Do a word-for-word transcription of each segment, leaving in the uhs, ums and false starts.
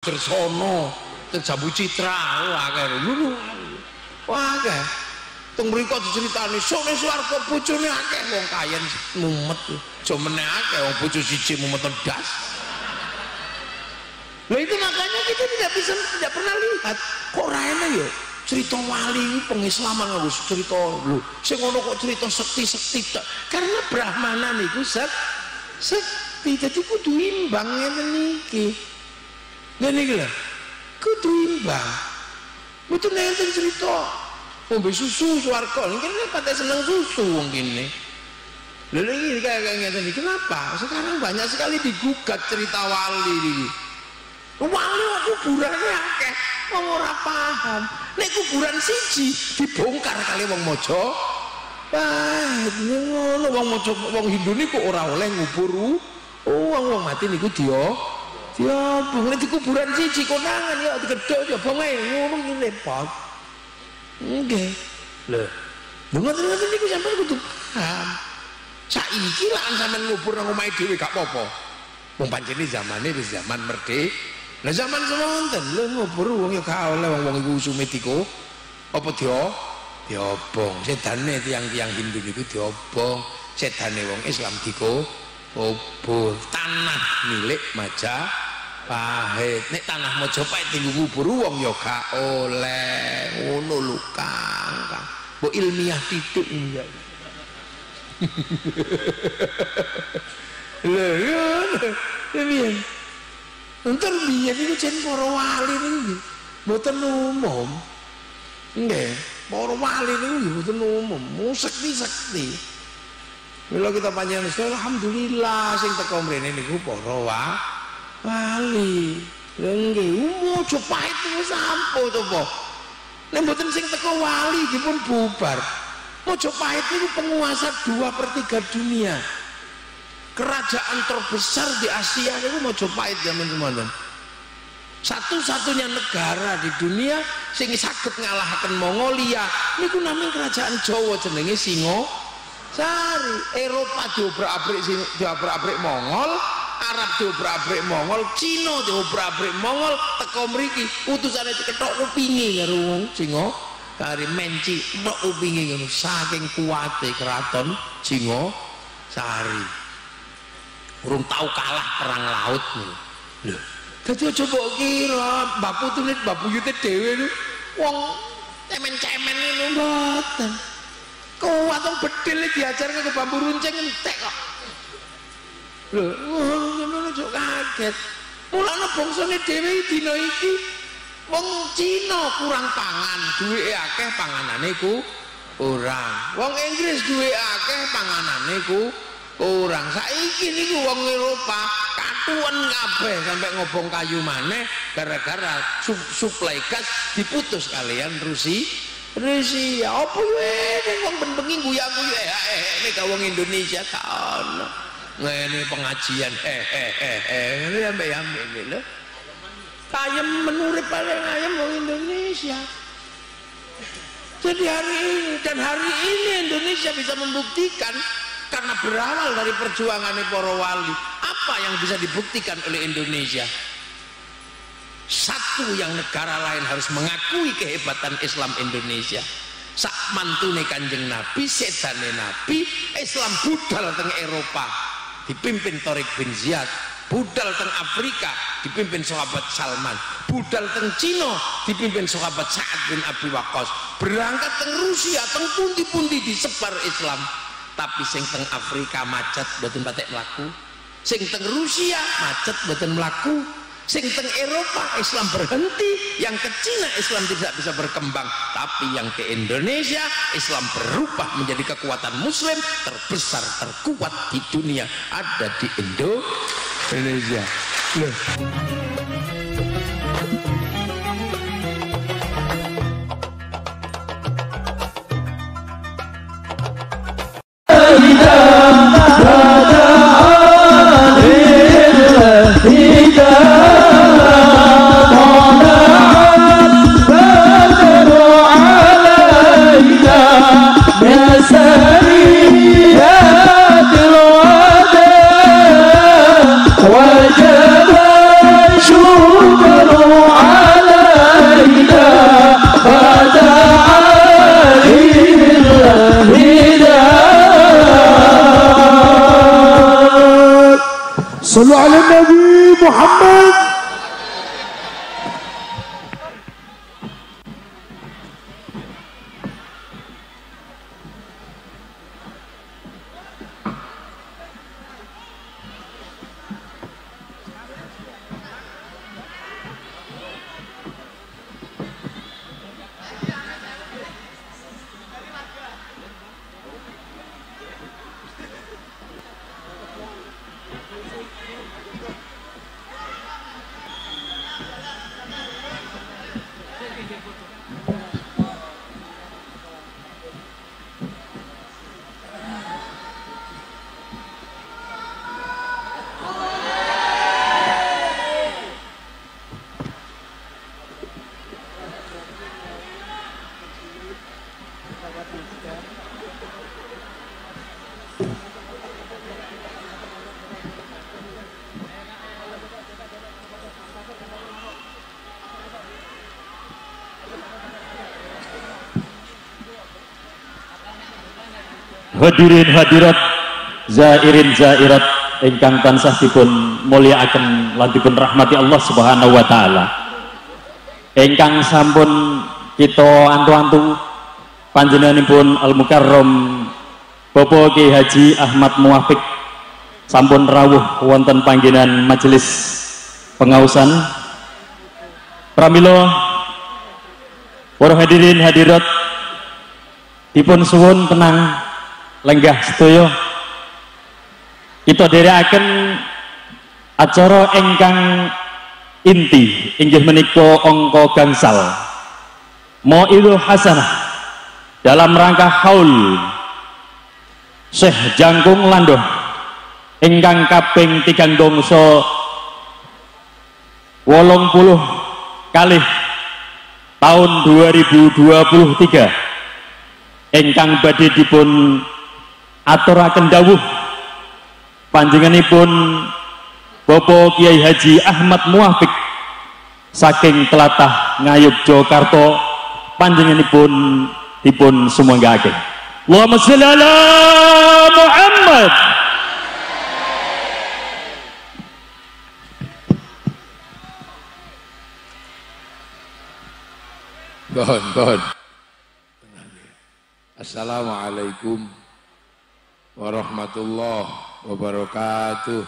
Gersono, Jambu Citra, wakai, lulu, wakai. Tung beri kau cerita ni, soalnya suarco pucune akeh, wong kaya mumet, cumene akeh, wong pucu cici mumet terdas. Nah itu makanya kita tidak bisa, tidak pernah lihat. Kok raine yo? Cerita wali, pengislaman aku cerita lu. Sengono kok cerita sekti-sekti tak? Karena Brahmana ni tu sek, sekti jadi kudu imbangnya meniki. Dan ini gila, kudu imbang. Betul nanti cerita, mobil susu suarco, ini kan pada senang susu mungkin nih. Lalu ini kayak kayak tadi, kenapa? Sekarang banyak sekali digugat cerita wali ini. Wali aku kuburannya akeh, wong ora paham. Nek kuburan siji dibongkar kali wong mojo. Wah, ngono wong mojo, wong Hindu niku ora oleh nguburu. Oh, wong mati niku dia. Ya, bung di kuburan cici konangan ya, digedok ya, bung ayo ngomong ini lepak. Oke, loh, dengar-dengar ini gue sampai kudu paham. Saiki lah ancaman ngubur nang omahe dhewe gak apa-apa. Wong pancene zamane wis zaman merdeka. Lah zaman semonten lho ngubur wong ya gak oleh wong-wong iku usume diko apa dia? Diobong. Sedane tiang-tiang Hindu niku diobong, sedane wong Islam diko obor. Tanah milik Majapahit. Pahit, nek tanah Majapahit tinggu ngubur wong ya gak oleh ngono lho Kang. Mbok ilmiah titik iya. Lha yo, piye? Entar biyen iku jen para wali niku mboten umum. Nggih, para wali niku mboten umum, sekti-sekti. Bila kita panjenengan istilah alhamdulillah sing teko mrene niku para wali. Wali, lenggih, umur coba itu sampo coba. Nembutin sing teko wali, dipun bubar. Mau coba itu penguasa dua per tiga dunia, kerajaan terbesar di Asia itu mau coba itu teman-teman. Satu-satunya negara di dunia sing sakit ngalahkan Mongolia, ini ku namanya kerajaan Jawa jenenge Singosari. Eropa diobrak-abrik diobrak-abrik Mongol. Arab diobrak-abrik Mongol, Cina diobrak-abrik Mongol, teko mriki utusane diketok kupinge karo wong Singosari menci tok kupinge ngono saking kuwate keraton Singosari. Urung tau kalah perang laut niku. Lho, dadi aja mbok kira mbah putune mbah buyute dhewe wong cemen-cemen ngono mboten. Kuwat wong bedhil diajarke ke bambu runcing entek kok. Lho, ngono cok kaget. Mulane bangsane dhewe dina iki wong Cina kurang pangan, duweke akeh panganane ku kurang. Wong Inggris duweke akeh panganane ku kurang. Saiki niku wong Eropa katuwen kabeh sampe ngobong kayu maneh gara-gara suplai gas diputus kalian Rusia. Rusia opo wae wong benbengi guyu-guyu eh nek wong Indonesia ta ono. Ini pengajian hehehe ini ambil-ambil ini loh ayam menurut paling ayam orang Indonesia. Jadi hari ini dan hari ini Indonesia bisa membuktikan karena berawal dari perjuangan para wali. Apa yang bisa dibuktikan oleh Indonesia? Satu yang negara lain harus mengakui kehebatan Islam Indonesia. Sak mantune Kanjeng Nabi, sedane Nabi, Islam budal teng Eropa dipimpin Tariq bin Ziyad, budal teng Afrika dipimpin sahabat Salman, budal teng Cina dipimpin sahabat Sa'ad bin Abi Waqqas, berangkat teng Rusia teng pundi-pundi disebar Islam. Tapi sing teng Afrika macet mboten patek mlaku, sing teng Rusia macet mboten mlaku, sing teng Eropa Islam berhenti, yang ke Cina Islam tidak bisa berkembang, tapi yang ke Indonesia Islam berubah menjadi kekuatan muslim terbesar terkuat di dunia ada di Indonesia. Loh. صلوا على النبي محمد. Hadirin hadirat, zairin zairat, ingkang tansah dipun mulyakaken lan dipun rahmati Allah Subhanahu wa taala. Ingkang sampun kita antu-antu panjenenganipun Al Mukarram Bapak Kyai Haji Ahmad Muwafiq sampun rawuh wonten panggenan majelis pengausan. Pramila para hadirin hadirat dipun suwun tenang lenggah sedaya kita dherekaken acara ingkang inti inggih menika angka gangsal mauidul hasanah dalam rangka haul Syekh Jangkung Landoh ingkang kaping tigang dasa wolong puluh kalih tahun dua ribu dua puluh tiga ingkang badhe dipun aturaken dawuh panjenenganipun Bapak Kyai Haji Ahmad Muwafiq saking tlatah Ngayogyakarta panjenenganipun dipun sumenggakaken. Allahumma shalli ala Muhammad. Mohon, mohon. Assalamualaikum warahmatullahi wabarakatuh.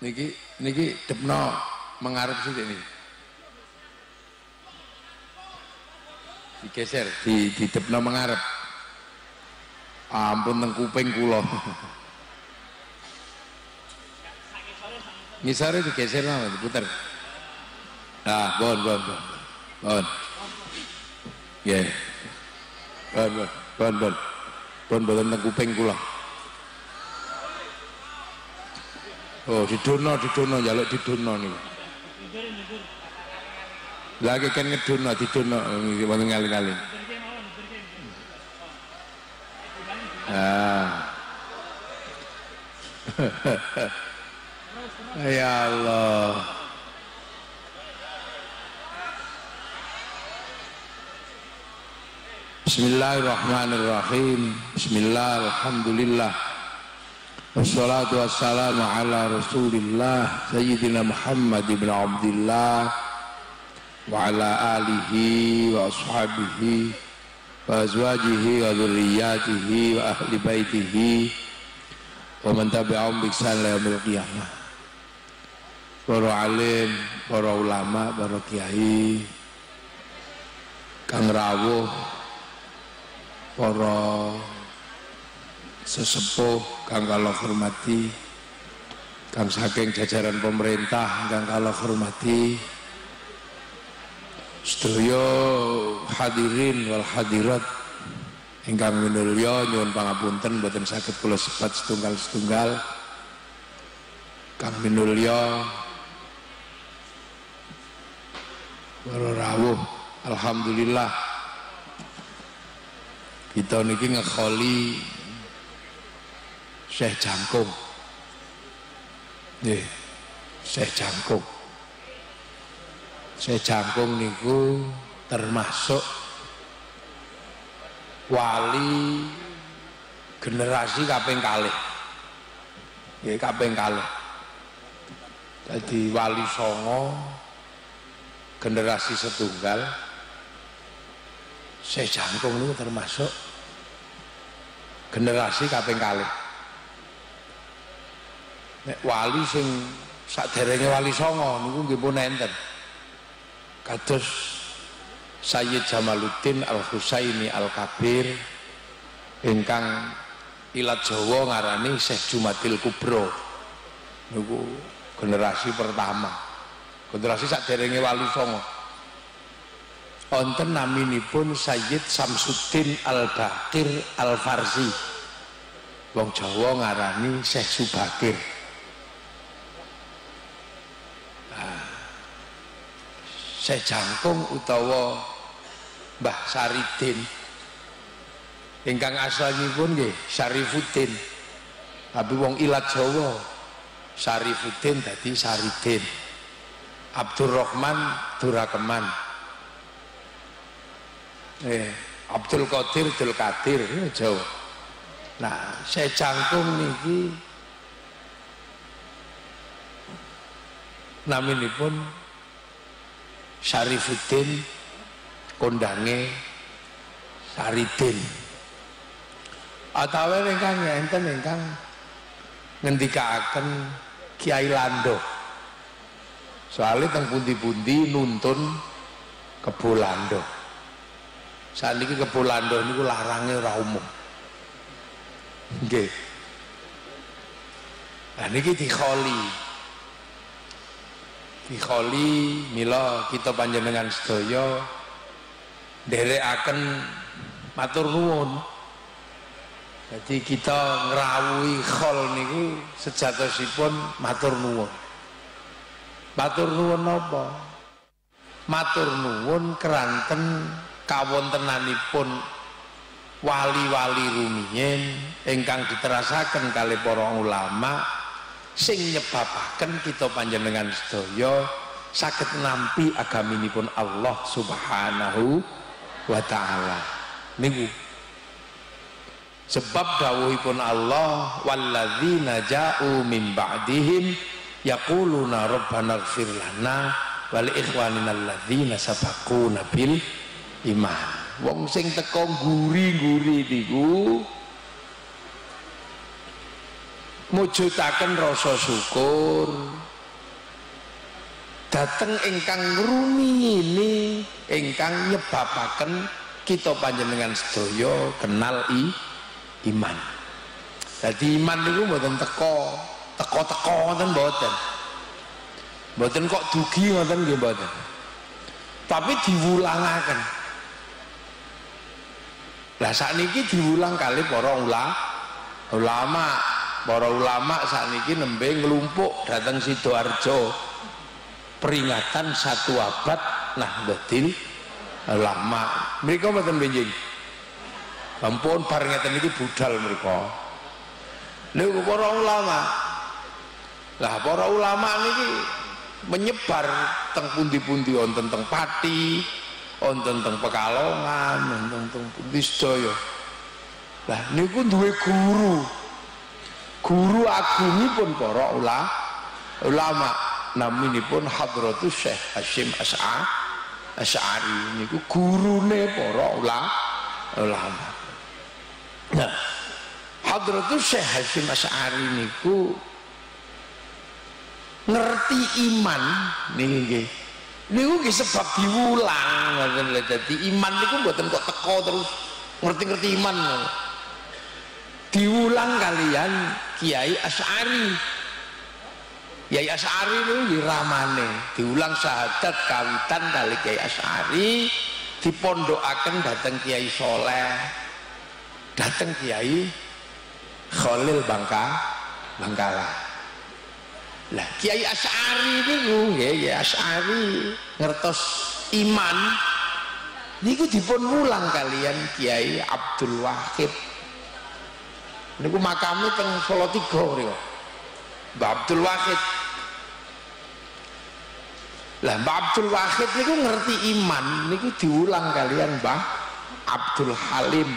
Niki niki depno mengarep sithik niki. Digeser di di depno mengarep. Ampun teng kuping kula. Ngisore digeser mawon diputer. Nah, bon bon bon. Bon. Ya, yeah. bon bon bon bon bon teng kuping kula. Oh, didono didono njaluk didono niku. Lah iki kan ngedono didono wonten kali-kali. Ah. Ya Allah. Bismillahirrahmanirrahim. Bismillah, alhamdulillah. Wassalatu wassalamu ala rasulillah Sayyidina Muhammad ibn Abdillah wa ala alihi wa ashabihi wa azwajihi wa dhurriyatihi wa ahli baitihi wa man tabi'ahum bi ihsan ila yaumil qiyamah. Para alim, para ulama, para kiai kang rawuh, para sesepuh kang kala hormati, kang saking jajaran pemerintah kang kala hormati, sedaya hadirin wal hadirat ingkang minulya nyuwun pangapunten boten saged kula sebat setunggal-setunggal. Kang minulya para rawuh, alhamdulillah kita niki ngekholi Syekh Jangkung. Nggih, Syekh Jangkung. Syekh Jangkung niku termasuk wali generasi kaping kalih. Nggih kaping kalih. Dadi wali songo generasi setunggal. Saya jangkung itu termasuk generasi kaping kalih. Nek wali sing saderenge wali songo niku nggih pun enten. Kados Sayyid Jamaluddin Al-Husaini Al-Kabir ingkang ilat Jawa ngarani Syekh Jumadil Kubro niku generasi pertama, generasi saderenge wali songo. Wonten naminipun Sayyid Samsuddin Al-Bakir Al-Farsi, wong Jawa ngarani Syekh Subakir. Syekh Jangkung utawa Mbah Saridin ingkang asalipun nggih Syarifuddin, tapi wong ilat Jawa Syarifuddin dadi Saridin. Abdurrahman Durakeman, eh Abdul Qadir Dul Qadir Jawa. Nah Syekh Jangkung niki naminipun Syarifuddin kondange Saridin. Atawa ingkang enten ingkang ngendikaaken Kiai Lando. Soale teng pundi-pundi nuntun Kebo Lando. Saniki Kebo Lando niku larange ora umum. Nggih. Lah niki dikholi. Dikholi mila kita panjenengan sedaya nderekaken matur nuwun. Jadi kita ngrawuhi khol niku sejatosipun matur nuwun. Matur nuwun napa? Matur nuwun keranten kawontenanipun wali-wali rumiyin ingkang diterasaken kali para ulama sing nyebabaken kita panjenengan sedaya saged nampi agaminipun Allah Subhanahu wa taala niku. Sebab dawuhipun Allah walladzina ja'u min ba'dihim yaquluna rabbana ighfir lana wa li ikhwanina alladzina sabaquna bil iman. Wong sing teka nguri-nguri niku mujudaken rasa syukur dateng ingkang ngrumiyini ingkang nyebabaken kita panjenengan sedaya kenal i, iman. Dadi iman niku mboten teko teko-teko mboten mboten. Mboten kok dugi mboten nggih mboten. Tapi diwulangaken. Lah sakniki diwulang kali para ulama. Para ulama saat ini nembe ngelumpuk datang Sidoarjo peringatan satu abad Nahdlatul Ulama. Mereka mboten benjing ampun peringatan ini budal mereka niku para ulama. Lah para ulama niki menyebar teng pundi-pundi wonten teng Pati, wonten teng Pekalongan, wonten teng pundi sedaya. Lah niku duwe guru. Guru agungipun para ulama, ulama naminipun Hadratus Syekh Hasyim As'ari niku gurune para ulama. Nah, Hadratus Syekh Hasyim As'ari niku ngerti iman niki nggih. Niku nggih sebab diwulang ngoten lho. Dadi iman niku mboten kok teko terus ngerti-ngerti iman. Diulang kalian Kiai As'ari. Kiai As'ari itu diramane diulang syahadat kawitan kali Kiai As'ari dipondokaken dateng Kiai Soleh, dateng Kiai Khalil Bangka Bangkala. Lah Kiai As'ari niku Kiai As'ari ngertos iman niku dipun ulang kalian Kiai Abdul Wahid. Niku makamnya teng Solo tiga niku. Mbah Abdul Wahid. Lah Mbah Abdul Wahid niku ngerti iman niku diulang kalian Mbah Abdul Halim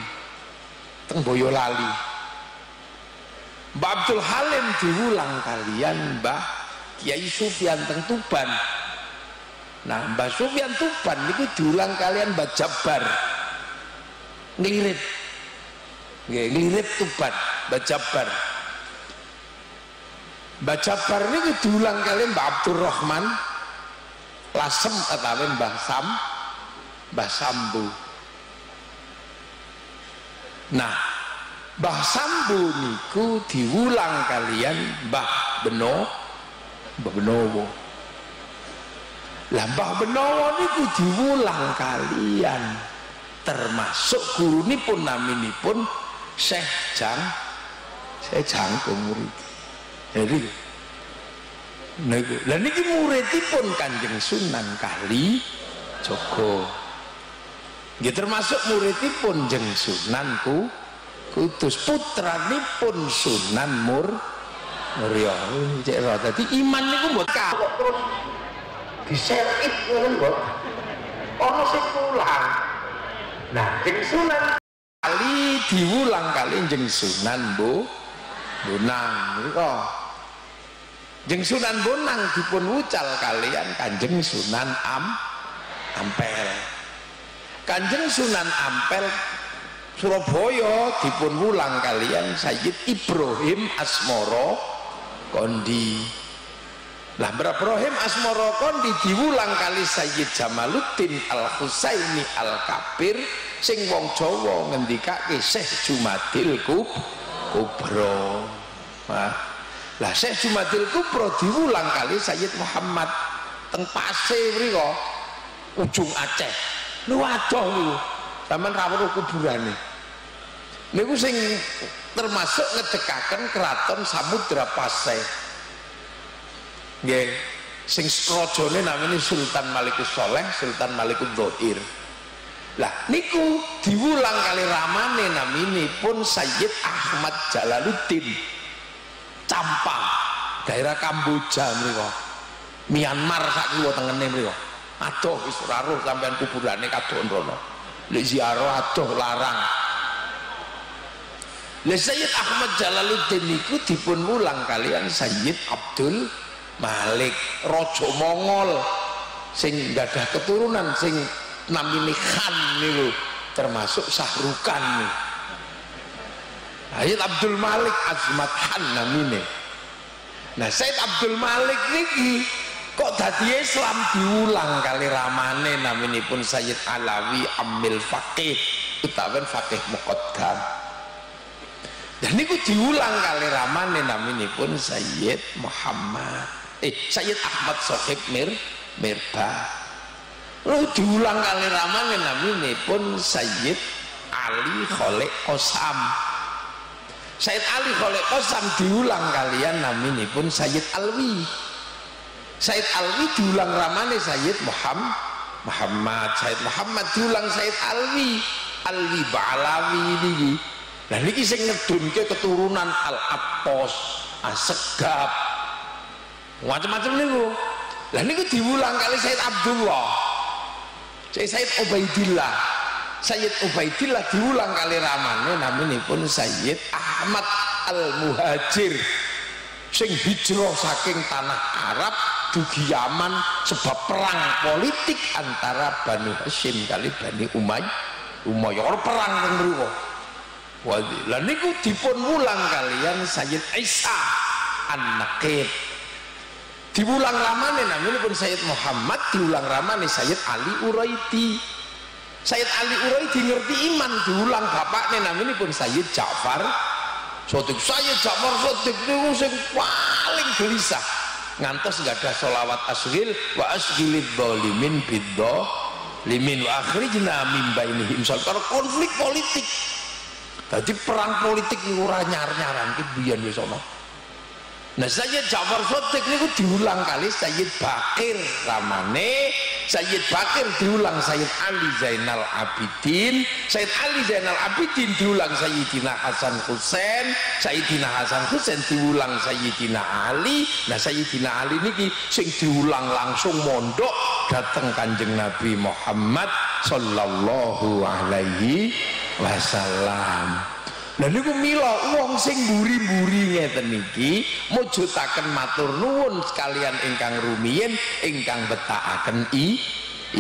teng Boyolali. Mbak Abdul Halim diulang kalian Mbah Kiai Sufyan teng Tuban. Nah Mbah Sufyan Tuban niku diulang kalian Mbah Jabbar nglirip, nggih nglirip Tuban Mbah Jabbar. Mbah Jabbar niku diulang kalian Mbah Abdurrahman Lasem atau Mbah Sam, Mbah Sambu. Nah Mbah Sambu niku diulang kalian Mbah Beno, Mbah Benowo. Lah Mbah Benowo niku diulang kalian termasuk guru nipun naminipun Syekh Jang, Syekh Jangkung murid. Jadi niku lah niki muridipun Kanjeng Sunan Kalijaga. Nggih termasuk muridipun Jeng Sunanku Kudus putranipun Sunan Muria. Cek ro dadi iman niku mboten kok terus diserit ngono kok. Ono sing pulang. Nah, Jeng Sunan kali diulang kali Jeng Sunan Bu Bonang niku. Jeng Sunan Bonang dipun wucal kalian Kanjeng Sunan Am Ampel. Kanjeng Sunan Ampel Surabaya dipun wulang kalian Sayyid Ibrahim Asmoro Kondi. Lah Ibrahim Asmoro Kondi diwulang kali Sayyid Jamaluddin Al-Husaini Al-Kabir sing wong Jawa ngendikake Syekh Jumadil Kubro. Nah, lah Syekh Jumadil Kubro diulang kali Sayyid Muhammad teng Pase mriko ujung Aceh. Lu adoh niku sampean ra weruh kuburane. Niku sing termasuk ngedekaken keraton Samudra Pase. Nggih, sing rajane namine Sultan Malikus Saleh, Sultan Malikud Dzohir. Lah niku diulang kali ramane namine pun Sayyid Ahmad Jalaluddin Campang, daerah Kamboja mereka, Myanmar sak kuwi tengene mereka. Aduh wis ora roh sampean kuburane kadon rono. Lek ziarah aduh larang. Lek Sayyid Ahmad Jalaluddin niku dipun wulang kalian Sayyid Abdul Malik Raja Mongol sing gadah keturunan sing namine Khan niku termasuk Sahrukan niku. Sayyid Abdul Malik Azmat Khan namine. Nah Sayyid Abdul Malik niki kok dadi Islam diulang kali ramane naminipun Sayyid Alawi Amil Faqih utawa Faqih Muqaddam. Dan niku diulang kali ramane naminipun Sayyid Muhammad eh Sayyid Ahmad Sohib Mir Mirbah. Lalu diulang kali ramane naminipun Sayyid Ali Kholek Qasam. Sayyid Ali Kholek Qasam diulang kalian naminipun Sayyid Alwi. Sayyid Alwi diulang ramane Sayyid Muhammad Muhammad Sayyid Muhammad diulang Sayyid Alwi Alwi Ba'alawi niki. Lah niki sing ngedunke keturunan Al-Abbas Asegab macam-macam niku. Lah niku diulang kali Sayyid Abdullah Sayyid Ubaidillah Sayyid Ubaidillah diulang kali ramane naminipun Sayyid Ahmad Al-Muhajir sing hijrah saking tanah Arab dugi Yaman sebab perang politik antara Bani Hashim kali Bani Umay Umayyah perang teng mriku. Lah niku dipun wulang kalian Sayyid Isa An-Naqib. Diulang ramane naminipun Sayyid Muhammad diulang ramane Sayyid Ali Uraidi. Sayyid Ali Uraidi ngerti iman diulang bapaknya naminipun Sayyid Ja'far Shothiq. Sayyid Ja'far Shothiq niku sing paling gelisah ngantos nggak ada sholawat asghil wa asghilid dzalimin biddo limin wa akhrijna min bainihim karena konflik politik tadi perang politik niku ora nyar-nyaran ki biyen wis ana. Nah Sayyid Ja'far Shothiq niku diulang kali Sayyid Bakir ramane Sayyid Bakir diulang Sayyid Ali Zainal Abidin. Sayyid Ali Zainal Abidin diulang Sayyidina Hasan Husain. Sayyidina Hasan Husain diulang Sayyidina Ali. Nah Sayyidina Ali niki sing diulang langsung mondok dateng Kanjeng Nabi Muhammad sallallahu alaihi wasallam. Lha niku mila wong sing mburi-mburi ngeten niki mujutaken matur nuwun sekalian ingkang rumiyin ingkang betakaken i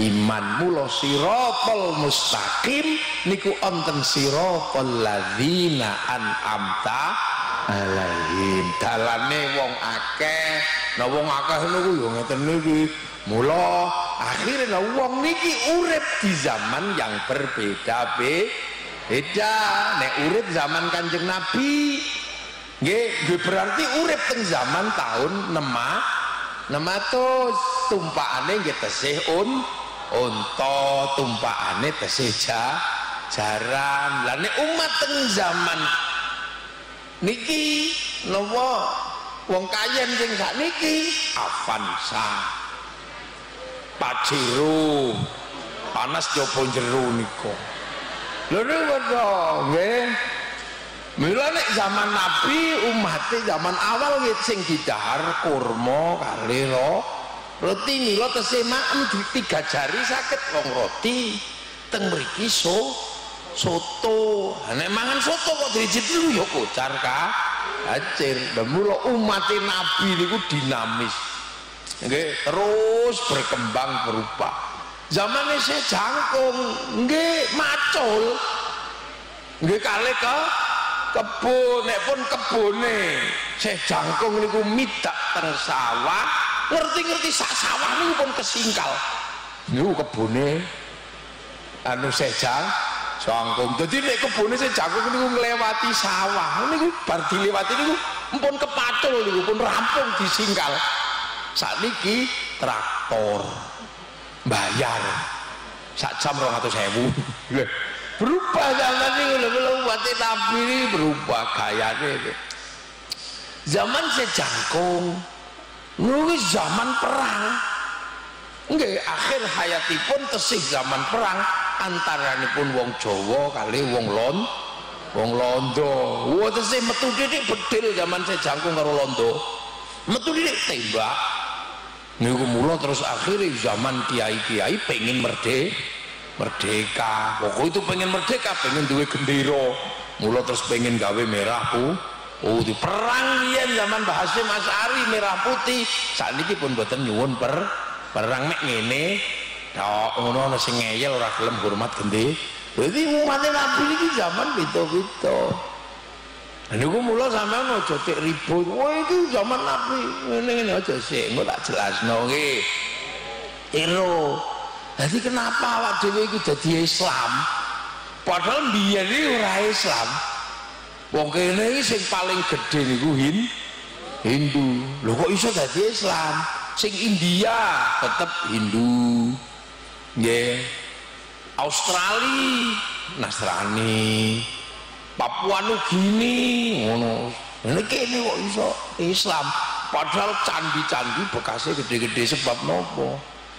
iman. Mula sirotol mustaqim niku onten sirotol ladzina an'amta alaihim. Dalane wong akeh. Nah wong akeh niku yo ngeten niki. Mula akhirnya wong niki urip di zaman yang berbeda-beda. Beda, nek urip zaman Kanjeng Nabi nggih berarti urip teng zaman tahun enam atus tumpakane nggih tesih un unta, tumpakane tesih ja, jaran. Lah nek umat teng zaman niki napa wong kayen sing sakniki Avanza, Pajero, panas jopo jero niku. Lha wadah nggih. Mulane zaman Nabi umat zaman awal nggih sing didahar kurma kali lo roti nila tesih maem di tiga jari sakit wong roti teng mriki so soto. Nek mangan soto kok driji telu ya kocar ka acir. Mula umat Nabi niku dinamis. Nggih, terus berkembang berubah. Zaman ini saya jangkung nggih macul nggih kali ke kebo, nek pun kebone saya jangkung niku midak teng sawah ngerti-ngerti sak sawah niku pun kesingkal niku kebone anu saya jang jangkung. Jadi nek kebone saya jangkung niku nglewati sawah niku bar dilewati niku pun kepacul niku pun rampung disingkal. Sakniki traktor bayar sak jam rong atus ewu berubah zaman ini umatnya Nabi ini berubah gayanya. Zaman sejangkung nulis zaman perang nggih, akhir hayatipun tesih zaman perang antaranipun wong Jawa kali wong lon wong Londo. Wah tesih metu didik bedil zaman sejangkung karo Londo metu didik tembak niku. Mula terus akhirnya zaman kiai-kiai pengen merdeka, merdeka. Pokok itu pengen merdeka, pengen duwe gendera. Mula terus pengen gawe merahku. Oh, di perang yen zaman Mbah Hasyim Asy'ari merah putih. Sakniki pun boten nyuwun per perang mek ngene. Tok ngono ana sing ngeyel ora gelem hormat gendhe. Berarti umat Nabi iki zaman beda-beda. Niku mula sampean aja tek ribut. Wah iki zaman Nabi ngene-ngene aja sik, engko tak jelasno nggih. Tiru. Dadi kenapa awak dhewe iku dadi Islam? Padahal biyen iki ora Islam. Wong kene iki sing paling gedhe niku Hindu. Lho kok iso dadi Islam? Sing India tetep Hindu. Nggih. Australia Nasrani. Papua Nugini ngono. Ini kene kok iso Islam. Padahal candi-candi bekasnya gede-gede sebab nopo?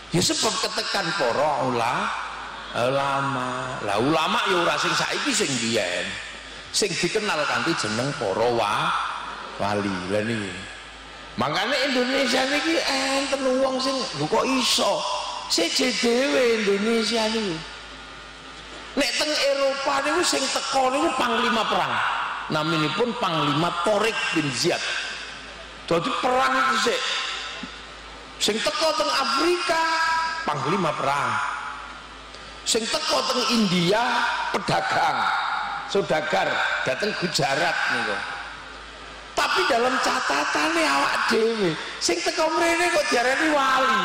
Ya sebab ketekan para ulama. Lah ulama ya ora sing saiki sing biyen. Sing dikenal kanthi jeneng para wali. Lah niki. Makane Indonesia niki enten wong sing lho kok iso siji dhewe Indonesia niki. Nek teng Eropa niku sing teko niku panglima perang. Naminipun Panglima Tariq bin Ziyad. Dadi perang iki sing teko teng Afrika panglima perang. Sing teko teng India pedagang, saudagar dateng Gujarat niku. Tapi dalam catatane awak dhewe sing teko mrene kok diarani wali.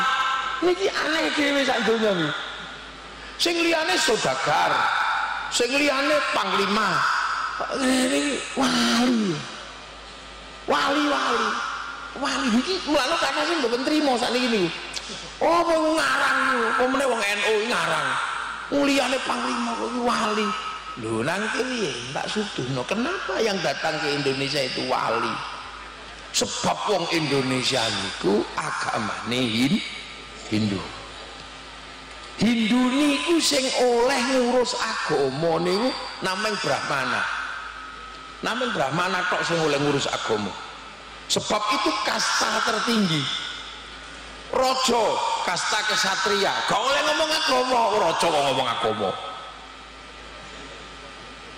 Niki aneh dhewe sak donya iki. Sing liyane saudagar, sing liyane panglima, ini wali, wali wali, wali ini malah karena sih nggak menteri mau saat ini. Oh mau ngarang, pemenang wong N U ngarang, liyane panglima wali, lu nanti tak sudah. No kenapa yang datang ke Indonesia itu wali? Sebab wong Indonesia itu agamane Hindu. Hindu niku sing oleh ngurus agama niku nameng Brahmana. Nameng Brahmana tok sing oleh ngurus agama. Sebab itu kasta tertinggi. Raja kasta kesatria, gak oleh ngomong agama, raja kok ngomong agama.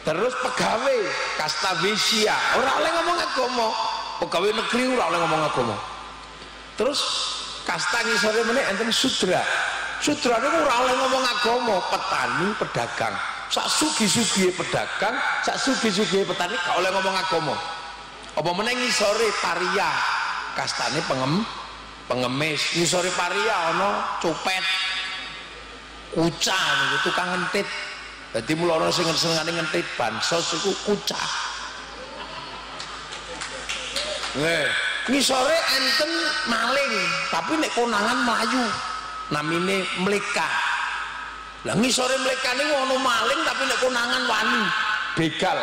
terus pegawai kastabesia ora oleh ngomong agama, pegawai negeri ora oleh ngomong agama, terus kasta ngisore meneh enten sudra, sudra niku ora oleh ngomong agama, petani pedagang sak sugi-sugihe pedagang sak sugi-sugihe petani gak oleh ngomong agama, apa meneh ngisore paria kastane pengem pengemis, ngisore paria ana copet kucah niku tukang entit. Jadi mulai orang seneng-senengane ngentit bansos iku kucah. Nggih, ngisore enten maling, tapi nek konangan mlayu. Namine mleka. Lah ngisore mleka niku ana maling tapi nek konangan wani. Begal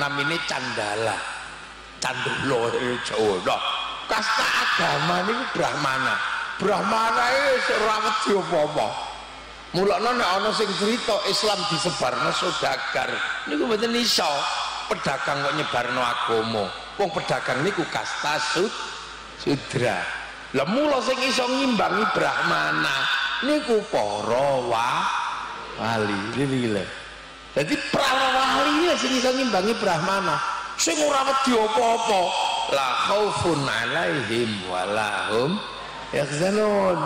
namine candala. Candula Jawa. Lah kasta agama niku Brahmana. Brahmana iki ora wedi apa-apa. Mulane nek ana sing cerita Islam disebarno sodagar niku mboten iso, pedagang kok nyebarno agama, wong pedagang niku kasta sud sudra. Lah mula sing iso ngimbangi Brahmana niku para wali lile. Dadi para wali sing iso ngimbangi Brahmana sing ora wedi apa-apa, la khaufun alaihim walahum yahzanun.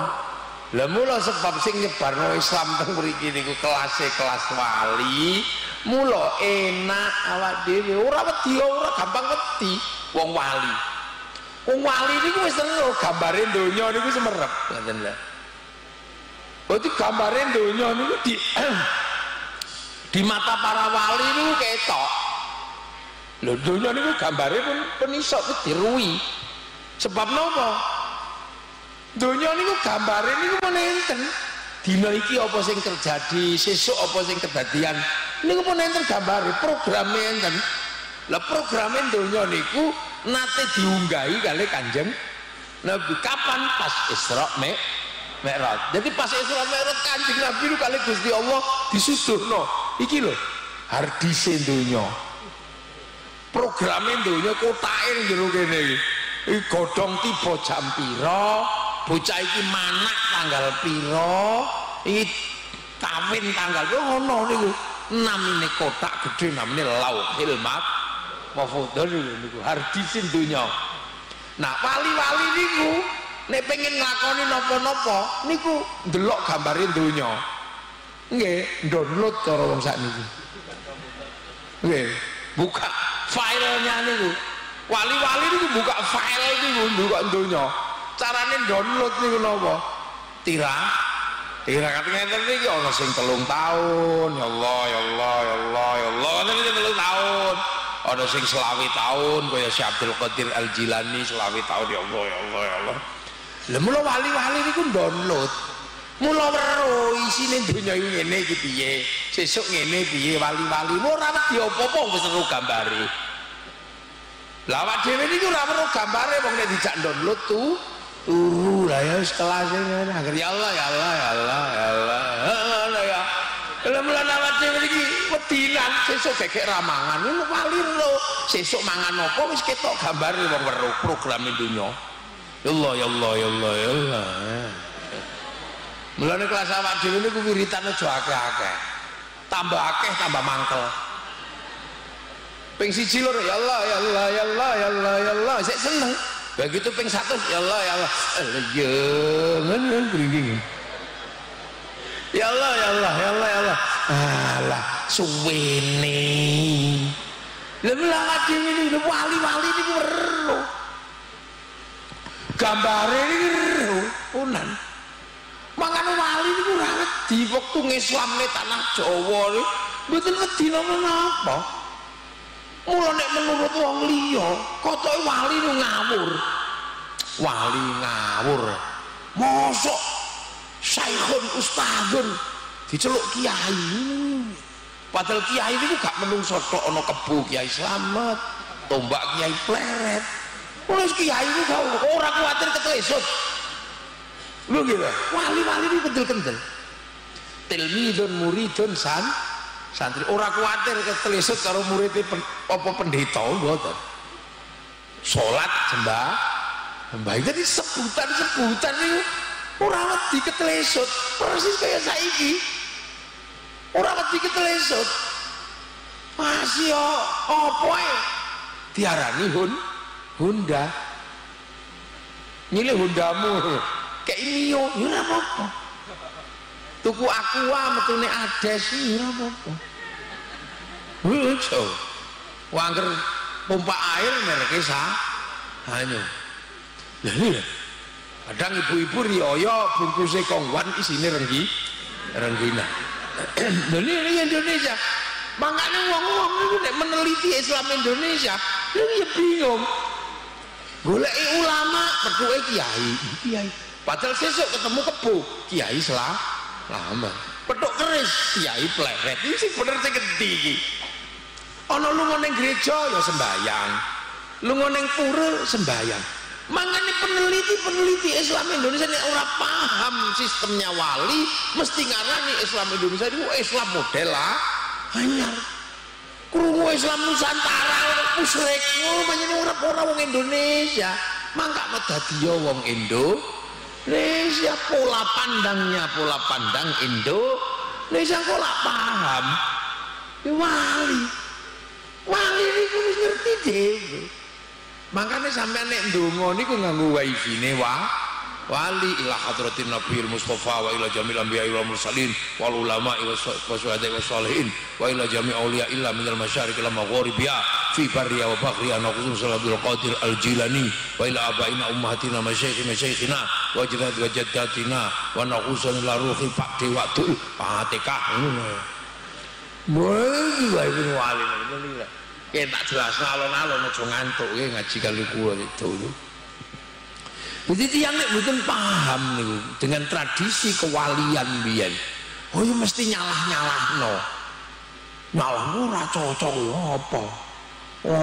Lah mula sebab sing nyebarno Islam teng mriki niku kelase kelas wali, mula enak awak dhewe, ora wedi, ora gampang wedi wong wali. Wong wali niku wis lho gambare donya niku semerep, ngoten lho. Berarti gambare donya niku di di mata para wali niku ketok. Lho donya niku gambare pun penisok dirui. Sebab napa? Dunia niku gambare niku menenten. Dina iki apa sing terjadi, sesuk apa sing kedadian. Niku menenten gambare, programe enten. Lah programe dunia niku nate diunggahi kali Kanjeng Nabi kapan pas Isra Mi'raj. Jadi pas Isra Mi'raj Kanjeng Nabi niku kali Gusti Allah disuduhno. Iki lho, hardise dunia. Programe dunia kotake njero kene iki. Iki godhong tiba jam pira? Bocah iki manak tanggal piro, iki kawin tanggal piro, ngono niku namine kotak gede, namine Lauhil Mahfudz niku hardise donya. Nah wali-wali niku nek pengen nglakoni napa-napa niku ndelok gambare donya, nggih, download cara wong sakniki, nggih, buka filenya niku, wali-wali niku buka file niku, buka donya. Carane download niku napa? Tirah. Tirah ngeten iki ana sing telung taun, ya Allah, ya Allah, ya Allah, ya Allah, ngeten telung taun. Ana sing selawi taun kaya Syekh Abdul Qadir Al-Jilani selawi taun, ya Allah, ya Allah, ya Allah. Lah mula wali-wali niku download. Mula weruh isine donya iki ngene iki piye, sesuk ngene piye wali-wali. Ora wedi apa-apa wis weruh gambare. Lah awak dhewe niku ora weruh gambare wong nek dijak download tuh turu lah ya kelasnya agar ya Allah ya Allah ya Allah ya Allah ya Allah ya Allah ya pedinan sesuk gegek ramangan ini wali lo sesuk mangan apa wis ketok gambar wong weruh program dunya ya Allah ya Allah ya Allah ya Allah mulane kelas awak dhewe niku wiritan aja akeh-akeh tambah akeh tambah mangkel ping siji loro ya Allah ya Allah ya Allah ya Allah ya Allah sik seneng. Begitu ping satu, ya Allah, ya Allah, jangan beringin. Ya Allah, ya Allah, ya Allah, ya Allah, Allah, suwini. Lalu lagi ini, wali-wali ini perlu. Gambarnya ini perlu, unan. Makanya wali ini kurang di waktu ngislam di tanah Jawa ini, betul-betul apa? Mula nek menurut wong liya kotoke wali nu ngawur, wali ngawur mosok syaikhun ustadzun diceluk kiai, padahal kiai itu gak menungso tok ana kebu kiai slamet tombak kiai pleret terus kiai itu gak ora kuwatir ketelesut lho gitu wali-wali itu kendel-kendel tilmidun muridun san santri ora kuwatir ketelisut karo muridé apa pendeta mboten. Salat sembah sembah iki sebutan-sebutan niku ora wedi ketelisut, persis kaya saiki. Ora wedi ketelisut. masih opo tiarani hun Honda nyilih Hondamu kayak ini yo ya apa tuku Aqua metune ades ya apa lucu wangker pompa air mereka sah hanya jadi kadang ibu-ibu rioyo bungkusnya kongwan isine renggi renggina jadi ini Indonesia makanya uang-uang itu meneliti Islam Indonesia ini bingung golek ulama berdoa kiai kiai padahal sesuk ketemu kepo kiai selah lama petuk keris kiai pleret ini sih bener sih gede ono lunga ning gereja ya sembayang lunga ning pura sembayang makanya peneliti-peneliti Islam Indonesia ini orang paham sistemnya wali mesti ngarani Islam Indonesia itu Islam model lah anyar krungu Islam Nusantara musyrik menjadi orang-orang wong Indonesia mangka medadi ya wong Indonesia pola pandangnya pola pandang Indonesia kok lak paham ya wali wali niku wis ngerti dhewe makanya sampai nek ndonga niku nganggo waifine wae wali ila hadratin nabiyil mustafa wa ila jamil anbiya'i wal mursalin wal ulama'i wa syuhada'i wa sholihin wa ila jami' awliya illa minal masyariq ila maghribiya fi barriya wa baghriya naqsum sallallahu qadir al jilani wa ila abaina ummahatina masyayikhina masyayikhina wa jadad wa jaddatina wa naqsum la ruhi faqdi waqtul fatihah mulih wae bin wali mulih ya tak jelasno alon-alon aja ngantuk nggih ngaji kali kula dulu. Jadi tiang nek mboten paham niku dengan tradisi kewalian biyen. Oh ya mesti nyalah-nyalahno. Nyalahno ora cocok ya apa?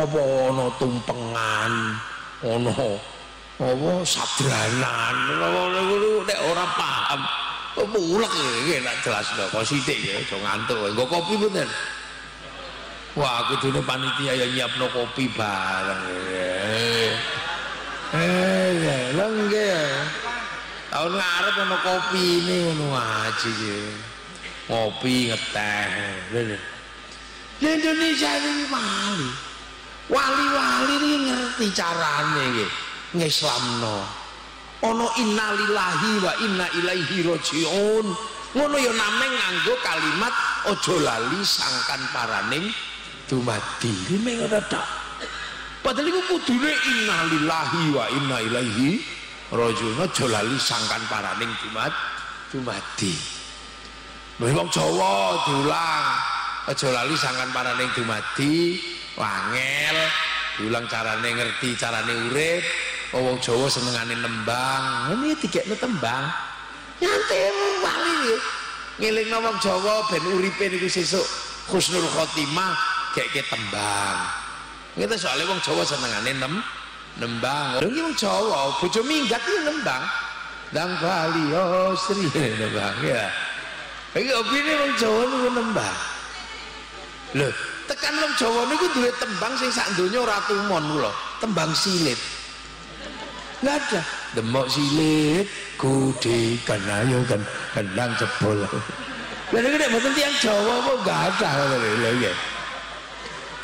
Apa ana tumpengan, ana apa sadranan, nek ora paham mulek iki nek jelasno kok sithik ya aja ngantuk. Engko kopi mboten. Wah, kudune panitia ya nyiapno kopi bareng. Eh, lengge. Tahun ngarep ono kopi ini ngono aja ngopi ngeteh. Di Indonesia ini wali, wali-wali ini ngerti carane iki, ngislamno. Ono innalillahi wa inna ilaihi rajiun. Ngono ya nameng nganggo kalimat aja lali sangkan paraning dumadi. Ming ora tok. Padahal itu kudune innalillahi wa inna ilaihi rajiun aja lali sangkan paraning dumat dumadi. Wong Jawa diulang aja lali sangkan paraning dumadi, wangel diulang carane ngerti carane urip. Wong Jawa senengane nembang, ngene dikekno tembang. Nyanti wali iki ngelingno wong Jawa ben uripe niku sesuk husnul khotimah gekke tembang. Kita soalnya wong Jawa senengane nem nembang. Lha iki wong Jawa bojo minggat iki nembang. Dang Bali yo Sri nembang ya. Iki opine wong Jawa niku nembang. Lho, tekan wong Jawa niku duwe tembang sing sak donya ora tumon lho, tembang silit. Lah ada demok silit, gudi kanayo kan kendang jebol. Lha niku nek mboten tiyang Jawa kok enggak ada lho ya.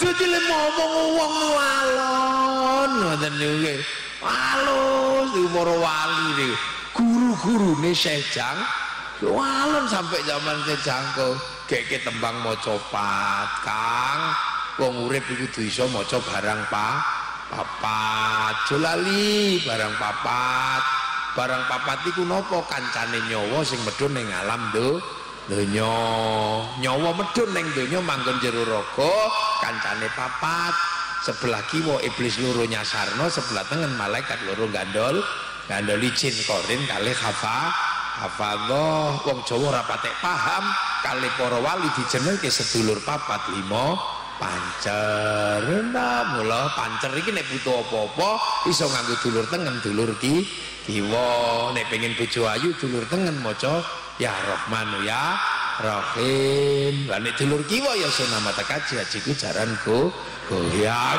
Jadi le ngomong wong alon ngoten niku alus para wali niku guru-gurune sejang alon sampai zaman sejangko geke tembang maca pat kang wong urip iku kudu iso maca barang pa papat jolali barang papat barang papat iku napa kancane nyawa sing medhun ning alam do donya nyawa medhun ning donya manggon jero raga kancane papat sebelah kiwa iblis loro nyasarno sebelah tengen malaikat loro gandol gandoli jin korin kali khafa hafadho wong Jawa ora patek paham kali para wali dijenengke sedulur papat limo pancer nah mula pancer iki nek butuh apa-apa iso nganggo dulur tengen dulur ki kiwa nek pengin bojo ayu dulur tengen maca ya Rahman ya Rahim lan dulur kiwa ya sunamata kaji ajiku jaranku goyang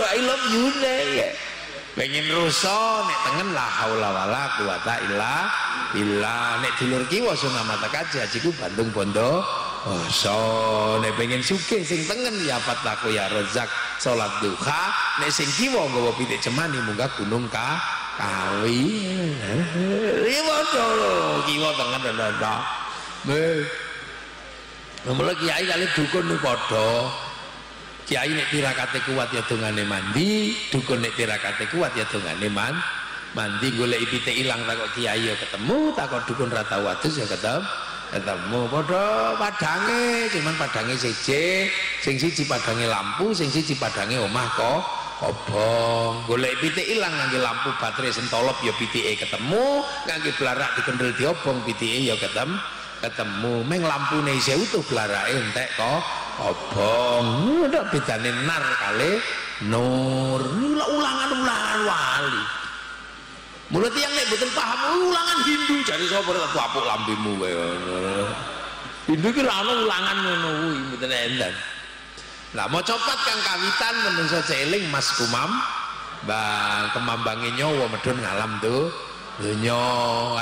I love you nek pengen rusak nek tengen la haula wala quwata illa billah nek dulur kiwa sunamata kaji ajiku Bandung Bondo Oh, so, nek pengen sugih sing tengen ya Fattaqu ya Razzaq salat duha, nek sing kiwa nggawa pitik cemani munggah gunung ka kawi. Riwo lho, kiwa tengen lho. Meh. Mula kiai kali dukun niku padha. Kiai nek tirakate kuat ya dongane mandi, dukun nek tirakate kuat ya dongane man. Mandi golek pitik ilang takok kiai ya ketemu, takok dukun ra tau adus ya ketemu. Ketemu padha padange, cuman padange siji, sing siji padange lampu, sing siji padange omah kok obong. Golek pitik ilang ngangge lampu baterai sentolop ya pitike ketemu, ngangge blarak dikendel diobong pitike ya ketemu. Ketemu meng lampune isih utuh blarake entek kok obong. Ndak bedane nar kali nur. Ulangan-ulangan wali. Mula tiyang nek mboten paham ulangan Hindu jare sapa tak apuk lambemu wae. Hindu ki ra ana ulangan ngono kuwi mboten enten. Lah maca pat kang kawitan menungsa celing Mas Kumam, Bang kemambange nyawa medhun ngalam do donya.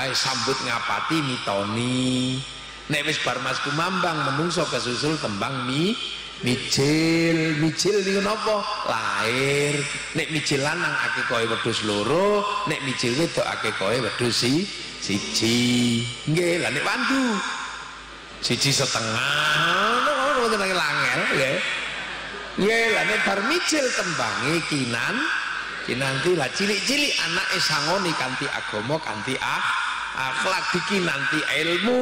Ae sambut ngapati mitoni. Nek wis bar Mas Kumambang menungsa kesusul tembang mi mijil, mijil niku napa? Lair. Nek mijil lanang akekae wedhus loro, nek mijil wedok akekae wedhus si, siji. Nggih, lha nek wandu siji setengah, ngono mboten langel nggih. Nggih, lha nek bar mijil tembange kinan, kinanti lha cilik-cilik anake sangoni kanthi agama, kanthi ah, akhlak dikinanti ilmu.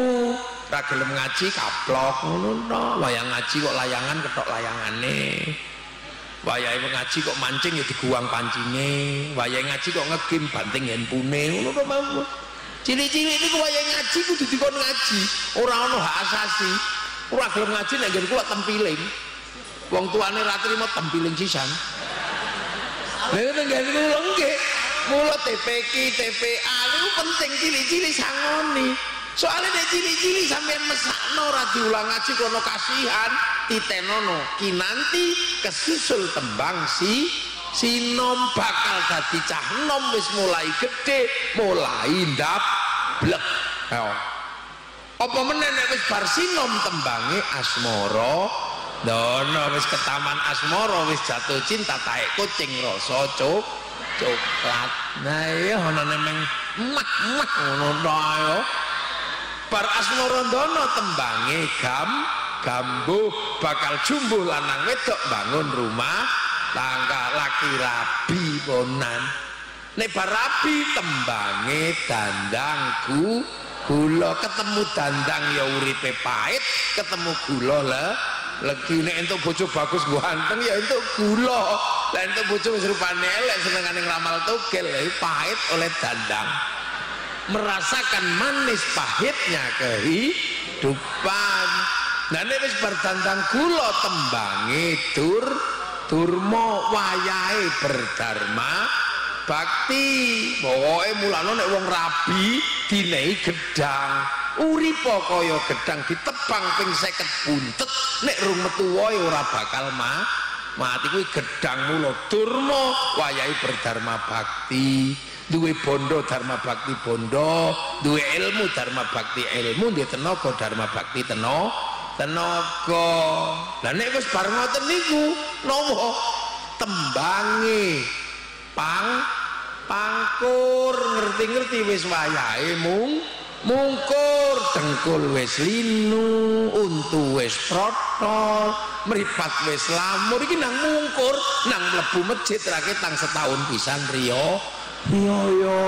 Ra gelem ngaji kaplok ngono, wayang ngaji kok layangan ketok layangane. Wayahe ngaji kok mancing ya diguwang pancine, wayahe ngaji kok ngegim banting handphone ngono to mampu. Cilik-cilik niku wayahe ngaji kudu dikon ngaji, ora ana hak asasi. Ora gelem ngaji nek ngger kula tempiling. Wong tuane ra trimo tempiling sisan. Lha ngene kula nggih, mula T P K, T P A niku penting cilik-cilik sangoni. Soalnya dia cili-cili sampai mesakno ra diulang ngaji kono kasihan titenono kinanti kesusul tembang si sinom bakal dadi cah nom wis mulai gede mulai ndap blek. Apa meneh nek wis bar sinom tembange asmara dono wis ketaman asmara wis jatuh cinta tae kucing rasa cuk coklat. Nah iya ana nemeng mak-mak ngono ta. Bar asmarandono tembange gam gambuh bakal jumbuh lanang wedok bangun rumah tangga laki rabi ponan. Nek bar rabi tembange dandang gu gula, ketemu dandang ya uripe pahit, ketemu gula le legi. Nek entuk bojo bagus ganteng ya entuk gula, lah entuk bojo wis rupane elek senengane nglamal togel ya pahit oleh dandang. Merasakan manis pahitnya kehidupan. Nah nek wis berdandang gula tembange tur durma wayahe berdharma bakti. Pokoke mulane nek wong rabi dinehi gedang, uripa kaya gedang ditebang ping seket buntet, nek rung metu wae ora bakal ma mati. Kuwi gedang mula durma wayahe berdharma bakti. Duwe bondo dharma bakti bondo, duwe ilmu dharma bakti ilmu, duwe tenaga dharma bakti teno tenaga. Lah nek wis bar ngoten niku napa tembange pang pangkur ngerti-ngerti wis wayahe mung mungkur. Dengkul wis linu, untu wis protol, mripat wis lamur. Iki nang mungkur nang mlebu masjid rake tang setahun pisan riyo yo yo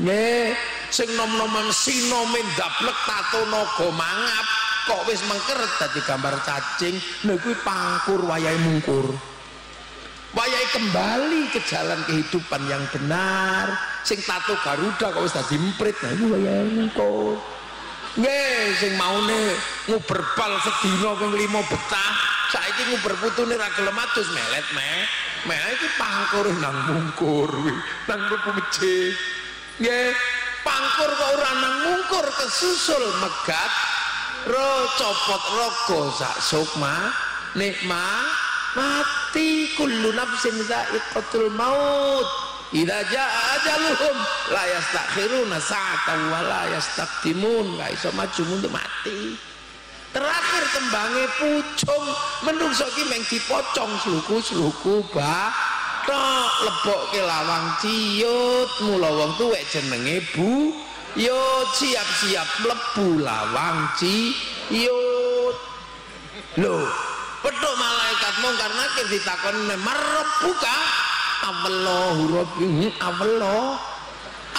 nggih. Sing nom-noman sinome ndablek tato naga mangap kok wis mengkeret dadi gambar cacing. Lha kuwi pangkur wayahe mungkur, wayahe kembali ke jalan kehidupan yang benar. Sing tato garuda kok wis dadi emprit, lha kuwi wayahe mungkur nggih. Sing maune nguber bal sedina ping lima betah, saiki nguber putune ra gelem atus melet meh. Meh iki pangkur nang mungkur nang mlebu masjid nggih. Pangkur kok ora nang mungkur kesusul megat ro copot raga sak sukma nikmat mati. Kullu nafsin dha'iqatul maut idza jaa ajaluhum la yastakhiruna sa'atan wa la yastaqdimun. Gak iso maju untuk mati. terakhir tembange pucung menungso ki meng dipocong sluku-sluku ba tok lebokke lawang ciut mula wong tuwek jenenge Bu Yut siap-siap mlebu lawang ciut. Lho petuk malaikat mungkar nakir ditakon merep buka Allahu Rabbi Allah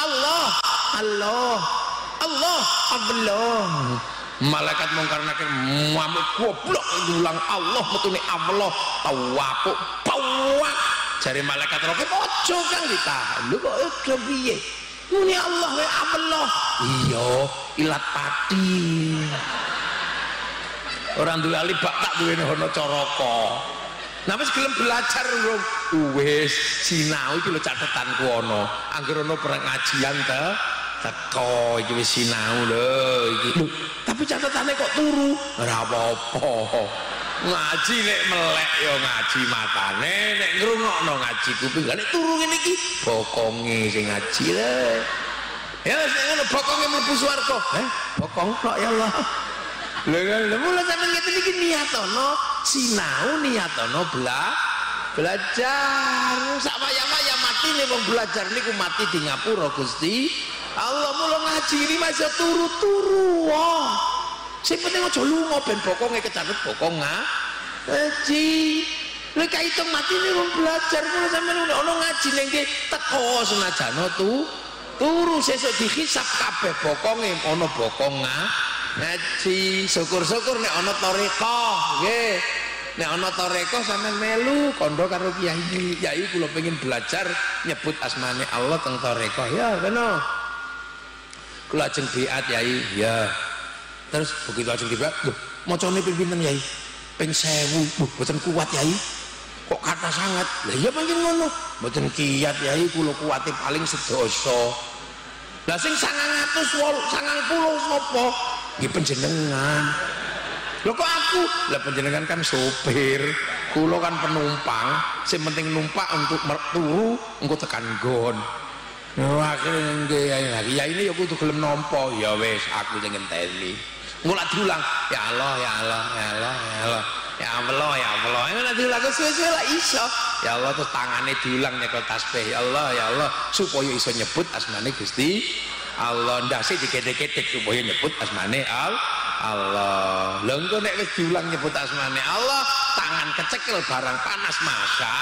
Allah Allah Allah Allah. Malaikat mungkar nakir ngamuk goblok ngulang Allah metune Allah tawapuk pawak jare malaikat roke ojo kang ditahan. Lho kok piye muni Allah wae Allah. Iya ilat pati orang duwe alibak tak duwene ana caraka. Nah wis gelem belajar urung wis sinau iki lho catetanku ana anggere ana perang ngajian ta teko iki wis sinau lho iki. Tapi catetane kok turu ora apa-apa. Ngaji nek melek ya ngaji matane, nek ngrungokno ngaji kuping, nek turu ngene iki bokonge sing ngaji lho. Ya wis ngono bokonge mlebu swarga. Heh, bokong tok ya Allah. Lha lha mula sampeyan ngene iki niatono sinau niatono bla belajar sak wayah-wayah mati nih wong belajar niku mati di ngapura Gusti Allah. Mula ngaji ini masih turu-turu wong sing penting aja lunga ben bokonge kecatet bokong ngaji lha kaitung mati nih wong belajar. Mula sampeyan ono ngaji ning ki teko senajan tu turu sesuk dihisab kabeh bokonge ono bokong ngaji. Syukur-syukur nek ono tarekah nggih. Nek ana tarekah sampean melu kandha karo kiai, yai kula pengin belajar nyebut asmane Allah teng tarekah. Ya ngono. Kula ajeng biat yai, ya. Terus begitu ajeng biat, lho, macane ping pinten yai? Ping sewu. Lho, boten kuat yai. Kok kathah sangat? Lah iya pancen ngono. Boten kiat yai, kula kuwate paling sedasa. Lah sing sangang atus sangang puluh sapa? Nggih panjenengan. Lho kok aku? Lah panjenengan kan sopir, kula kan penumpang, sing penting numpak untuk turu engko tekan nggon. Wah, kene iki ya ini ya kudu gelem nampa. Ya wis, aku sing ngenteni. Mulak diulang, ya Allah, ya Allah, ya Allah, ya Allah. Ya Allah, ya Allah. Mulak diulang suwe-suwe lak iso. Ya Allah terus tangane diulang nyekel tasbih. Ya Allah, ya Allah, supaya iso nyebut asmane Gusti Allah. Ndase diketik-ketik supaya nyebut asmane Allah. Allah, lha engko nek wis diulang nyebut asmane Allah, tangan kecekel barang panas masa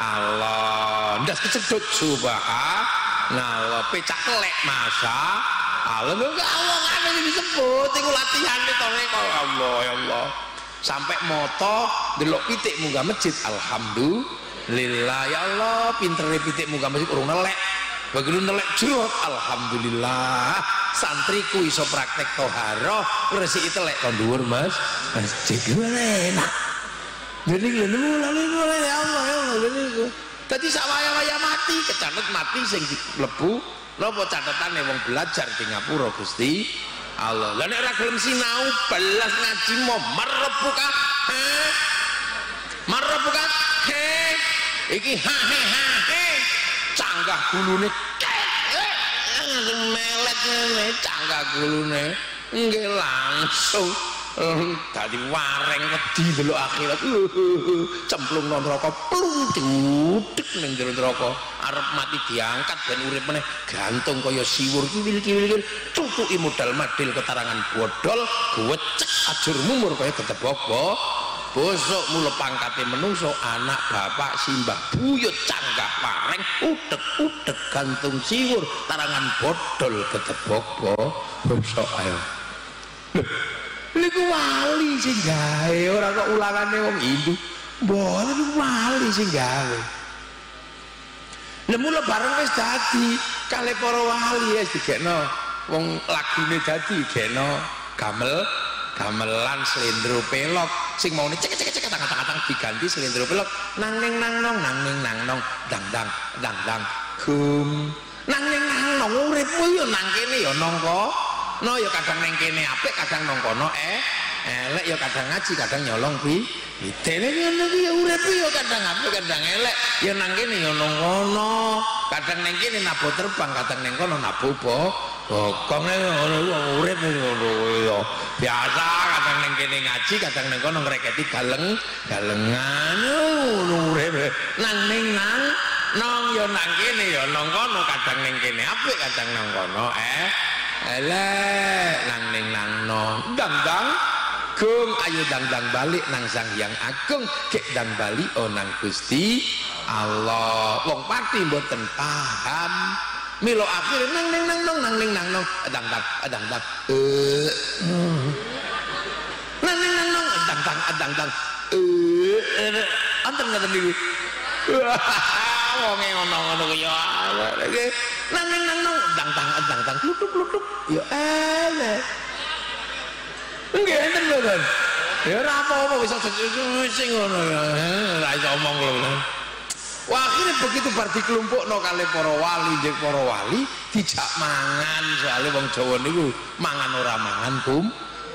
Allah, ndas kecedut subhanallah, pecak kelek masa Allah. Lho kok Allah ngene disebut iku latihan tore kok Allah ya Allah. Sampai moto delok pitik munggah masjid, alhamdulillah ya Allah, pintere pitik munggah masjid urung nelek. Begitu nelek jeruk, alhamdulillah santriku iso praktek toharoh resiki telek kon dhuwur mas masjid enak. Jadi lho lalu lalu ya Allah ya Allah. Tadi sak waya-waya mati kecatet mati sing mlebu napa catetane wong belajar di ngapura Gusti Allah. Lah nek ora gelem sinau belas ngaji mo merep buka he merep buka he iki ha he ha he canggah gulune melet ngene canggah gulune nggih langsung dadi wareng wedi delok akhirat cemplung nang neraka plung dudek nang jero neraka arep mati diangkat ben urip meneh gantung kaya siwur kiwil-kiwil cucuki modal madil ketarangan bodol gocek ajur mumur kaya ketebok bosok mula pangkate menungso anak bapak simbah buyut canggah pareng udek udek gantung siwur tarangan bodol ketebok bosok ayo niku wali sing gawe ora kok ulangane wong Hindu mboten wali sing gawe. Lah mula bareng wis dadi kale para wali wis digekno wong lagune dadi digekno gamel gamelan slendro pelok sing maune cek cek cek tang-tang diganti slendro pelok nanging nang nong nanging nang nong dang dang dang dang hum nanging nang nong uripmu ya nang kene ya nang kono ya kadang nang kene apik kadang nang kono eh elek ya kadang ngaji kadang nyolong pi ditene ngono ki ya urip ya kadang apik kadang elek ya nang kene ya nang kono kadang nang kene nabo terbang kadang nang kono nabo bokong ngono urip ngono ya biasa. kadang neng kene ngaji, kadang neng kono ngreketi galeng galengan urip nang ning nang nang ya nang kene ya nang kono, kadang neng kene apik kadang nang kono eh elek nang ning nang nang dangdang gung ayo dangdang balik nang Sang Hyang Agung kek dang balik oh nang Gusti Allah wong pati mboten paham milo akhir nang ning nang nong nang ning nang nong adang dang adang dang eh nang ning nang nong adang dang adang dang eh anten ngaten niku wong e ono ngono ya nang ning nang nong adang dang adang dang lutuk lutuk ya eleh nggih enten mboten ya ora apa-apa wis sing ngono ya ora iso omong lho. Wah, akhirnya begitu bar dikelompok no kali para wali jeng para wali dijak mangan soalnya wong Jawa niku mangan ora mangan bum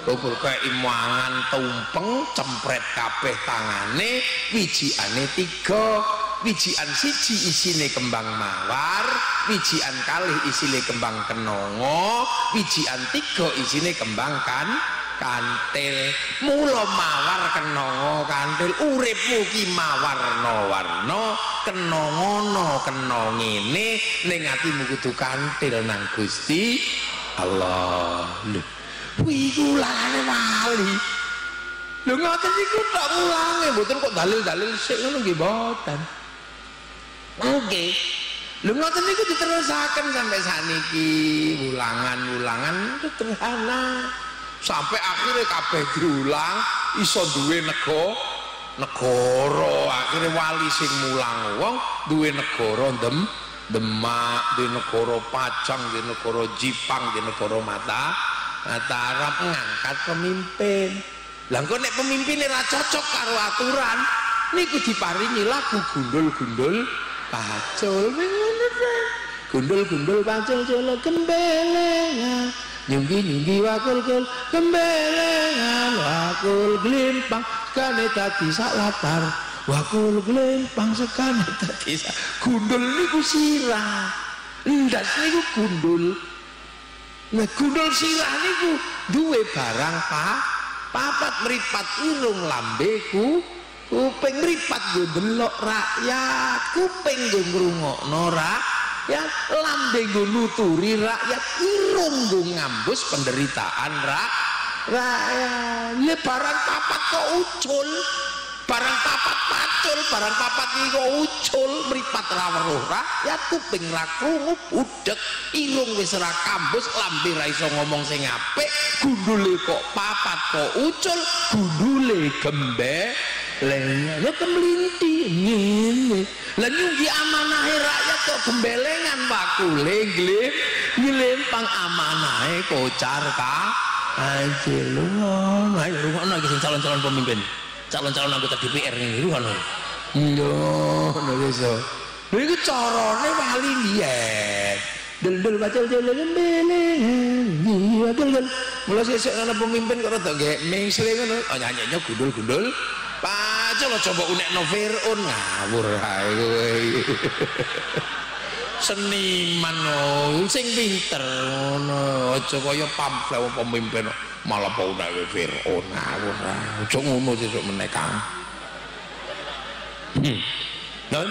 bubur kayak mangan tumpeng cempret kabeh tangane wijiane tiga wijian siji isine kembang mawar wijian kalih isine kembang kenongo wijian tiga isine kembang kan kantil mula mawar kenongo kantil uripmu ki mawar no warno kenongono kenongene ning atimu kudu kantil nang Gusti Allah lho kuwi ulane wali lho ngoten iku tak ulange mboten kok dalil-dalil sik ngono nggih mboten oke lho ngoten niku diterusaken sampe saniki ulangan-ulangan sederhana sampai akhirnya kabeh diulang iso duwe nego negara akhirnya wali sing mulang wong duwe negara dem Demak di negara Pajang di negara Jipang di negara mata mata Arab ngangkat pemimpin lah kok nek pemimpinnya ra cocok karo aturan niku diparingi lagu gundul-gundul pacul gundul-gundul pacul jolo gembelenga nyunggi-nyunggi wakul-kul gembelengan wakul gelimpang sekane tadi sak latar wakul gelimpang sekane tadi sak gundul niku sirah ndas niku gundul nah gundul sirah niku duwe barang pak papat meripat irung lambeku kuping meripat gue delok rakyat kuping gue ngrungok norak ya lambe nggo nuturi rakyat irung nggo ngambus penderitaan rak rakyat le barang papat kok ucul barang papat pacul barang papat iki kok ucul mripat ra weruh rakyat kuping ra krungu budhek irung wis ra kambus lambe ra iso ngomong sing apik gundule kok papat kok ucul gundule gembe lha ya kemlinti ngene lan nyugi amanahe rakyat kok gembelengan wakule glem nglempang amanahe kocar ka aje lho ayo rungokno iki sing calon-calon pemimpin calon-calon anggota D P R niku ngono lho ngono wis lho iki carane wali biyen delul macul delul gembelengan iya delul mulo sesuk ana pemimpin kok rada nggek mengsle ngono nyanyi gundul-gundul pacul coba unek no Fir'un ngawur ae kowe seniman oh sing pinter ngono aja kaya pampleh pemimpin malah pau nawe Fir'un ngawur aja ngono sesuk meneh Kang dan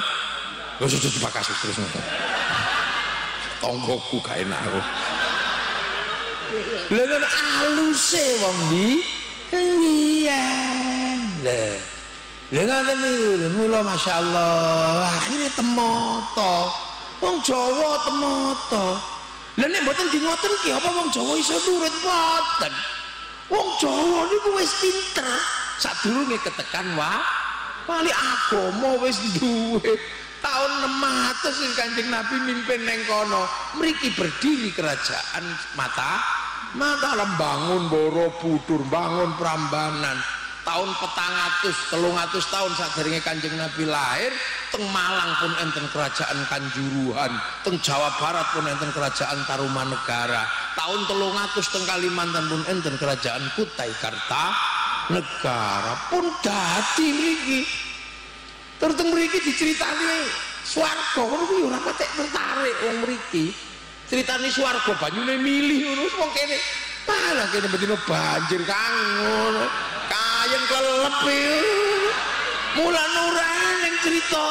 wis dibakas terus ngono tanggoku gak enak aku lha kan aluse wong di iya lha lha niku mula masyaallah akhire temoto wong Jawa temoto lha nek mboten di ngoten ki apa wong Jawa iso nurut mboten wong Jawa niku wis pinter sadurunge ketekan wae wali agama wis duwe tahun enam ratus sing Kanjeng Nabi mimpin neng kono mriki berdiri kerajaan mata mata lembangun Borobudur bangun Prambanan tahun petang atus, telung atus tahun saderenge Kanjeng Nabi lahir teng Malang pun enten kerajaan Kanjuruhan teng Jawa Barat pun enten kerajaan Tarumanegara tahun telung atus teng Kalimantan pun enten kerajaan Kutai Kartanegara pun dadi mriki terus teng mriki diceritani swarga ngono kuwi ora patek tertarik wong mriki critane swarga banyune milih ngono wong kene Parah kene bedino banjir kang ngono. Kayen kelelep. Mula nurane ning cerita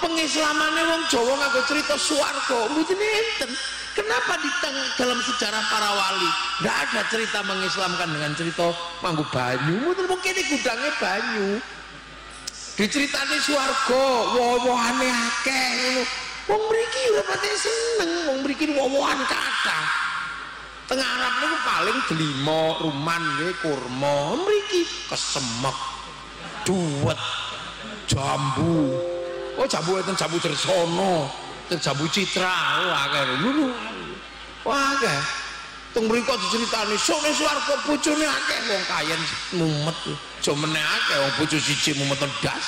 pengislamane wong Jawa nganggo cerita swarga. Mboten enten. Kenapa di dalam sejarah para wali ndak ada cerita mengislamkan dengan cerita manggu banyu? Mboten mungkin gudange banyu. Diceritani swarga, wowohane akeh ngono. Wong mriki ora pati seneng, wong mriki wowohan kathah. Teng Arab niku paling delima, ruman nggih kurma. Mriki kesemek, duwet, jambu. Oh jambu enten jambu Dresono, enten jambu Citra, wah akeh lho. Wah akeh. Teng mriki kok diceritani sone swarga bojone akeh wong kayen mumet. Aja meneh akeh wong bojo siji mumet ndas.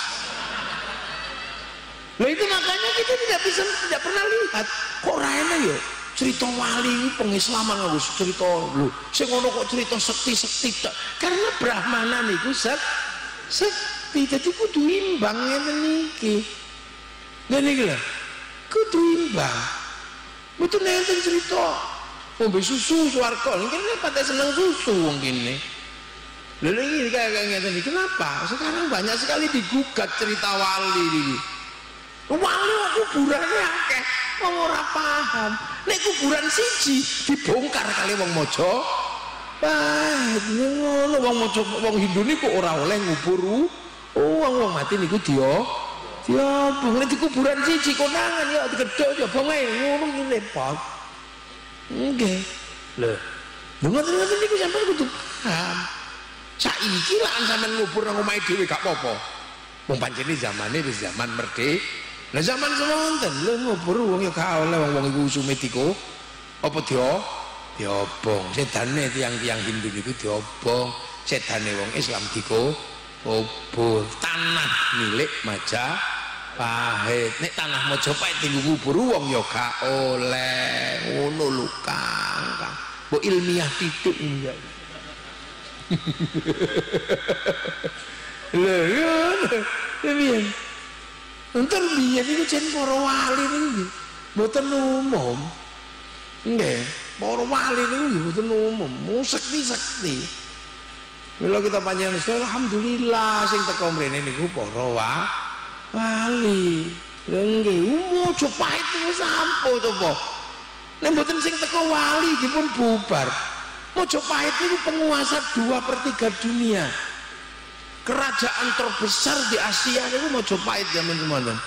Nah itu makanya kita tidak bisa tidak pernah lihat kok raene ya cerita wali pengislaman nganggo cerita lho. Sing ngono kok cerita sekti-sekti tok. Karena Brahmana niku sekti dadi kudu imbang ngene niki. Ngene iki lho. Kudu imbang. Mboten enten cerita ngombe susu swarga. Kene pancen seneng susu wong kene. Lalu ini kayak-kayak ini kenapa? Sekarang banyak sekali digugat cerita wali ini. Wali kuburannya akeh, wong ora paham. Nek kuburan siji dibongkar kali wong mojo. Wah, ngono wong mojo wong Hindu niku ora oleh ngubur. Oh, wong mati niku dia. Dia bongkar di kuburan siji konangan ya digedhok ya bongae ngono ngene, Pak. Nggih. Lho, ngono-ngono niku sampeyan kudu paham. Saiki lan sampean ngubur nang omahe dhewe gak apa-apa. Wong pancene zamane wis zaman merdeka. Lah zaman semonten lho ngubur wong ya gak oleh wong-wong iku usume diko apa dia diobong. Sedane tiyang-tiyang Hindu niku diobong, sedane wong Islam diko obor. Tanah milik Majapahit. Nek tanah Majapahit dienggo ngubur wong ya gak oleh. Ngono lho Kang. Mbok ilmiah titik ya. Lha yo piye? Entar biyen iku jan para wali niku mboten umum. Nggih, para wali niku mboten umum, sekti-sekti. Mila kita panjenengan iso alhamdulillah sing teko mrene niku para wali. Lha nggih, umum Majapahit niku sampo coba. Nek mboten sing teko wali dipun bubar. Majapahit itu penguasa dua per tiga dunia. Kerajaan terbesar di Asia itu Majapahit zaman semanten.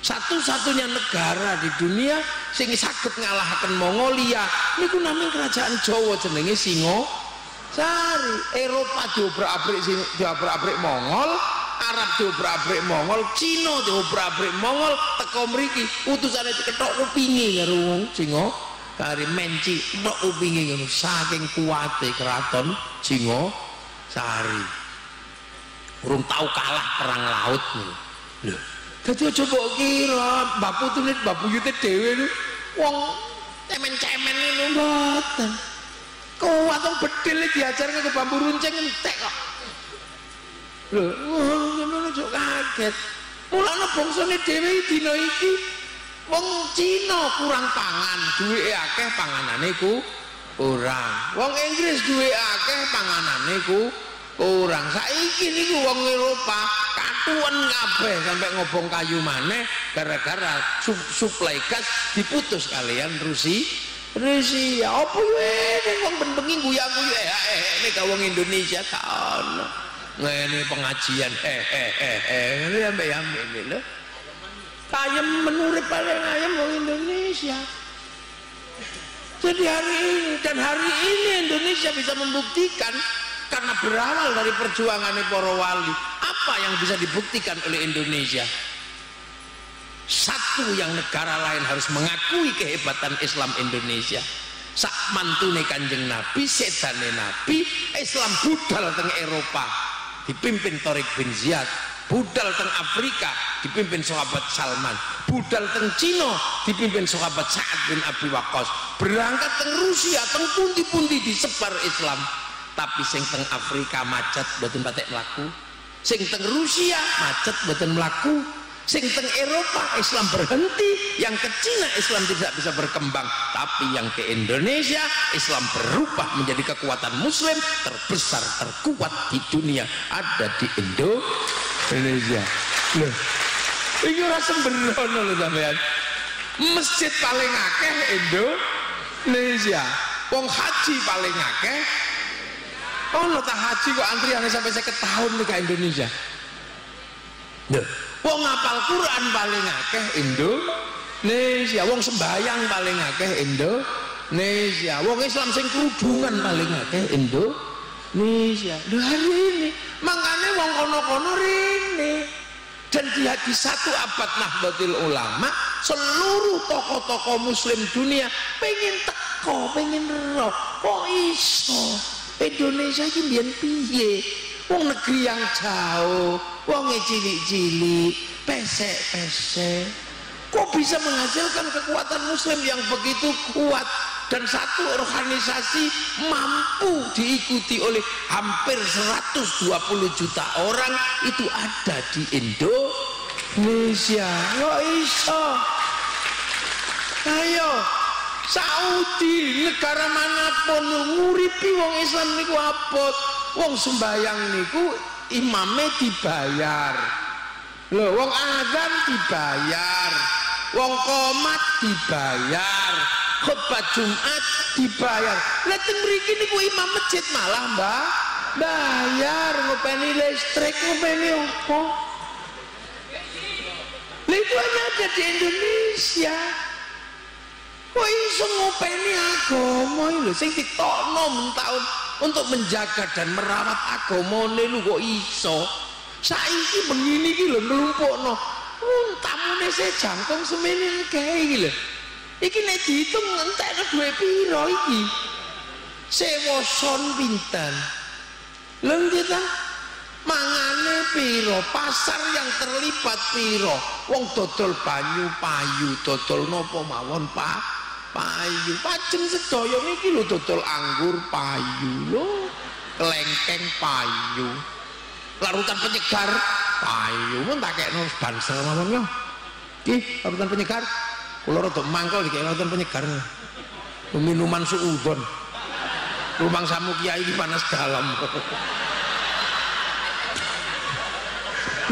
Satu-satunya negara di dunia sing saged ngalahaken Mongolia niku namanya kerajaan Jawa jenenge Singosari. Eropa diobrak-abrik diobrak-abrik Mongol, Arab diobrak-abrik Mongol, Cina diobrak-abrik Mongol, teko mriki utusane dikethok kupinge karo wong Singo. Kari menci tok upinge ngono saking kuwate keraton Singosari. Urung tau kalah perang laut ngono. Lho, dadi aja mbok kira mbah putune mbah buyute dhewe wong cemen-cemen ngono mboten. Kuwat wong bedhil diajarke ke bambu runcing entek kok. Lho, ngono kok kaget. Mulane bangsane dhewe dina iki wong Cina kurang pangan, duweke akeh panganane ku kurang. Wong Inggris duweke akeh panganane ku kurang. Saiki niku wong Eropa katuwen kabeh sampe ngobong kayu maneh gara-gara su suplai gas diputus kalian Rusia. Rusia opo wene wong benbengi guyu-guyu eh nek wong Indonesia ta ono. Ngene pengajian eh eh eh ngene ambe-ambe lho. Ayam menurut paling ayam orang Indonesia. Jadi hari ini dan hari ini Indonesia bisa membuktikan karena berawal dari perjuangan para wali. Apa yang bisa dibuktikan oleh Indonesia? Satu yang negara lain harus mengakui kehebatan Islam Indonesia. Sak mantune Kanjeng Nabi, sedane Nabi, Islam budal teng Eropa dipimpin Tariq bin Ziyad. Budal teng Afrika dipimpin sahabat Salman, budal teng Cina dipimpin sahabat Sa'ad bin Abi Waqqas, berangkat teng Rusia teng pundi-pundi disebar Islam. Tapi sing teng Afrika macet mboten patek mlaku, sing teng Rusia macet mboten mlaku, Sing teng Eropa Islam berhenti, yang ke Cina Islam tidak bisa berkembang, tapi yang ke Indonesia Islam berubah menjadi kekuatan muslim terbesar terkuat di dunia, ada di Indo Indonesia. Loh, ini ora sembrono lho sampean. Masjid paling akeh Indonesia, wong haji paling akeh. Oh lho, tak haji kok antriannya sampai saya setahun ke Indonesia. Loh, wong ngapal Quran paling akeh Indonesia, wong sembahyang paling akeh Indonesia, wong Islam sing kerudungan paling akeh Indonesia. Loh, hari ini makanya wong kono-kono rene. Dan di hati satu abad Nahdlatul Ulama, seluruh tokoh-tokoh muslim dunia pengen teko, pengen roh. Kok iso Indonesia iki mbiyen piye? Wong negeri yang jauh, wong cilik-cilik, pesek-pesek, kok bisa menghasilkan kekuatan muslim yang begitu kuat, dan satu organisasi mampu diikuti oleh hampir seratus dua puluh juta orang, itu ada di Indonesia. Yo iso. Ayo, Saudi, negara manapun nguripi wong Islam niku abot. Wong sembahyang niku imame dibayar, loh, wong azan dibayar, wong qomat dibayar, khutbah Jumat dibayar. Lah teng mriki niku imam masjid malah mbak bayar, ngopeni listrik, ngopeni opo. Niku hanya ada di Indonesia. Kok iso ngopeni agama lho sing ditokno mentahun untuk menjaga dan merawat agamane lho kok iso. Saiki begini iki lho nglumpukno. Mun tamune se jangkung semene kae iki lho. Iki nek diitung entekno duwe pira iki? Sewa son pinten? Lha kita mangane pira? Pasar yang terlibat pira? Wong dodol banyu payu, dodol napa mawon, Pak? Payu. Pacen sedaya iki lho dodol anggur payu lho. Lengkeng payu. Larutan penyegar payu. Mun tak kekno bansel mawon yo. Iki larutan penyegar. Kula rada mangkel iki larutan penyegar. Minuman suudon. Rumang samu kiai iki panas dalam.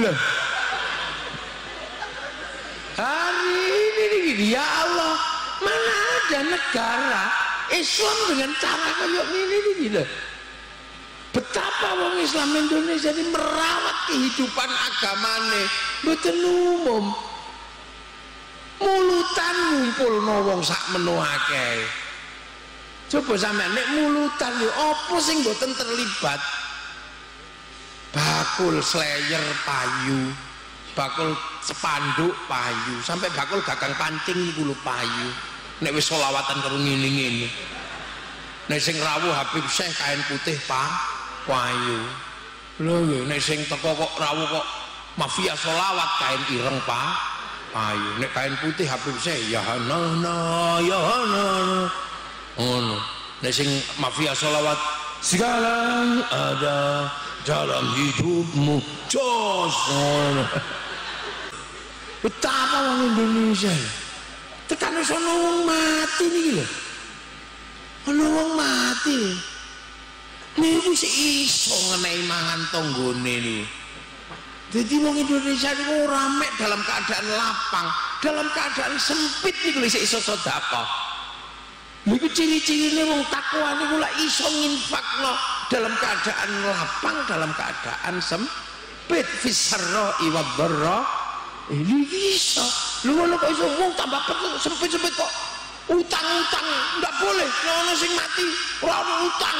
Loh. Hari ini, ini ya Allah, mana ada negara Islam dengan cara kayak ini gitu. Betapa wong Islam Indonesia ini merawat kehidupan agamane mboten umum. Mulutan ngumpulno wong sak meno akeh. Coba sampean nek mulutan yo apa sing mboten terlibat? Bakul slayer payu, bakul sepanduk payu, sampai bakul gagang pancing niku payu. Nek wis selawatan karo ngene-ngene. Nek sing rawuh Habib Syekh kain putih pa payu. Lho, nek sing teko kok rawuh kok mafia selawat kain ireng pa payu. Nek kain putih Habib Syekh ya na na ya na. Ono. Nek sing mafia selawat segala ada dalam hidupmu. Jos. Betapa orang Indonesia tekan wis ana wong mati niki lho. Ana wong mati. Niku wis iso ngenehi mangan tanggone niku. Jadi wong Indonesia niku ora mek dalam keadaan lapang, dalam keadaan sempit niku wis iso sedekah. Niku ciri-cirine wong takwa niku lak iso nginfakno dalam keadaan lapang, dalam keadaan sempit, fisra wa dharra. Ini iso. Lho ngono kok iso wong tambah sempit-sempit kok utang-utang ndak boleh. Ono sing mati ora ono utang.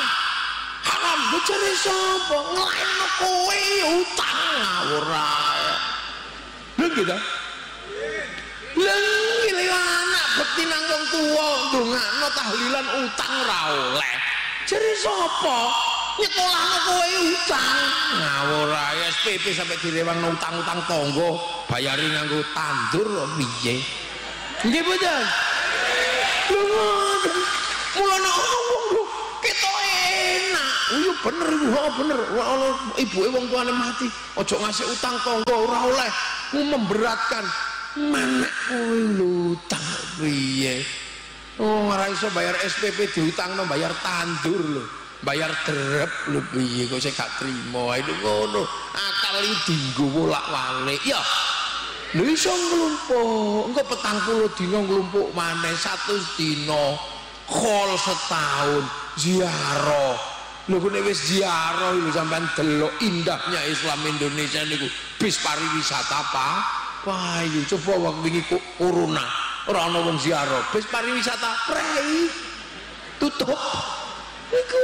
Haram becere sapa nglairno kowe utang ngawur ae. Lho gitu. Lengi lho anak bekti nang wong tuwa ndongakno tahlilan utang ora oleh. Jare sapa? Nyekolahno kowe utang. Ngawur ae S P P sampe direwangno utang-utang tangga, bayari nganggo tandur piye? Nggih mboten? Lho ngono. Mula nek wong ketoke enak, yo bener ibu, ha bener, ana ibuke wong tuane mati, aja ngasih utang tangga ora oleh, ku memberatkan. Manak kowe utang piye? Oh, ora iso bayar S P P diutangno bayar tandur lho, bayar derep lho piye kok sik gak trimo ae ngono. Akal iki dienggo bolak-balik ya. Lho iso nglumpuk, engko petang puluh dina nglumpuk maneh, seratus dina, khol setahun, ziarah. Lho kene wis ziarah lho sampean delok indahnya Islam Indonesia niku, bis pariwisata apa? Payu coba wong wingi kok corona, ora ana wong ziarah, bis pariwisata prei tutup. Iku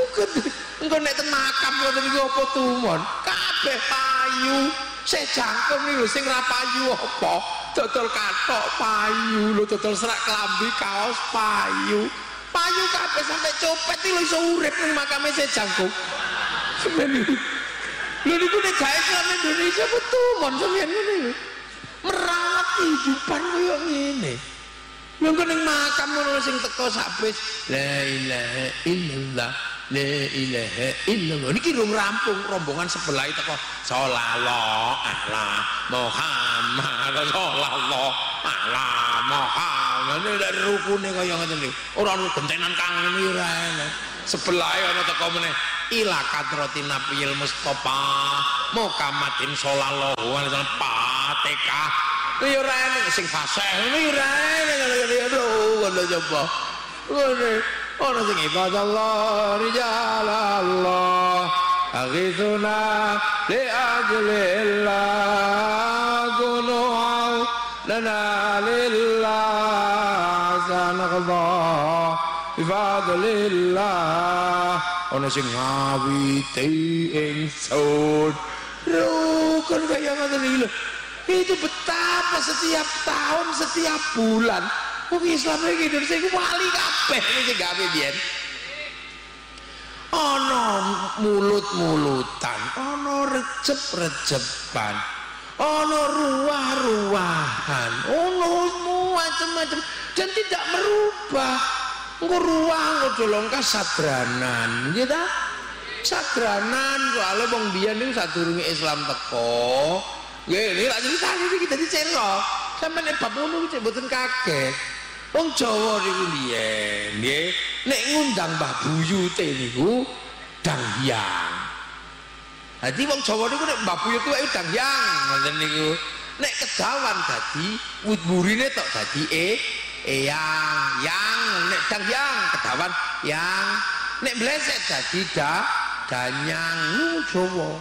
engko nek temakam ngono iki apa tumon? Kabeh payu. Saya jangkem nih lho, sing ra payu apa? Dodol katok payu lho, dodol serak kelambi kaos payu. Payu kabeh sampai copet iki lho iso urip ning makame saya jangkem. Semen iki. Lho niku nek jae Islam Indonesia betul mon sampeyan ngene lho. Merawat kehidupan koyo ngene. Lho engko ning makam ngono sing teko sabis la ilaha illallah. La ilaha illallah niki rung rampung rombongan sebelah teko sallallahu ala Muhammad sallallahu ala Muhammad nek rukune kaya ngoten niku ora ono gentenan kang ora ana sebelah ana teko meneh ila kadrotin nabiyil mustofa muhammadin sallallahu alaihi wasallam patekah ya ora ana sing fasih ngono ora ana coba ngono orang sing ibadallah rijalallah aghithuna li ajlillah gunu'au lana lillah sanaqdha bifadlillah orang sing ngawiti ingsun rukun kaya ngoten iki lho itu betapa setiap tahun setiap bulan wong Islam iki Indonesia iku wali kabeh sing gawe biyen. Ana mulut-mulutan, ana rejeb-rejeban, ana ruah-ruahan, ana macam-macam dan tidak merubah. Engko ruah engko dolong kasadranan, nggih ta? Sadranan soalé wong biyen niku sadurunge Islam teko. Nggih, iki lak critane iki dadi cerita. Sampeyan nek bab ngono iki mboten kaget. Wong Jawa niku biyen nggih nek ngundang mbah buyute niku danghyang. Dadi wong Jawa niku nek mbah buyut kuwi danghyang ngoten niku. Nek kedawan dadi wudburine tok dadi e eyang, yang nek danghyang kedawan yang nek blesek dadi da danyang Jawa.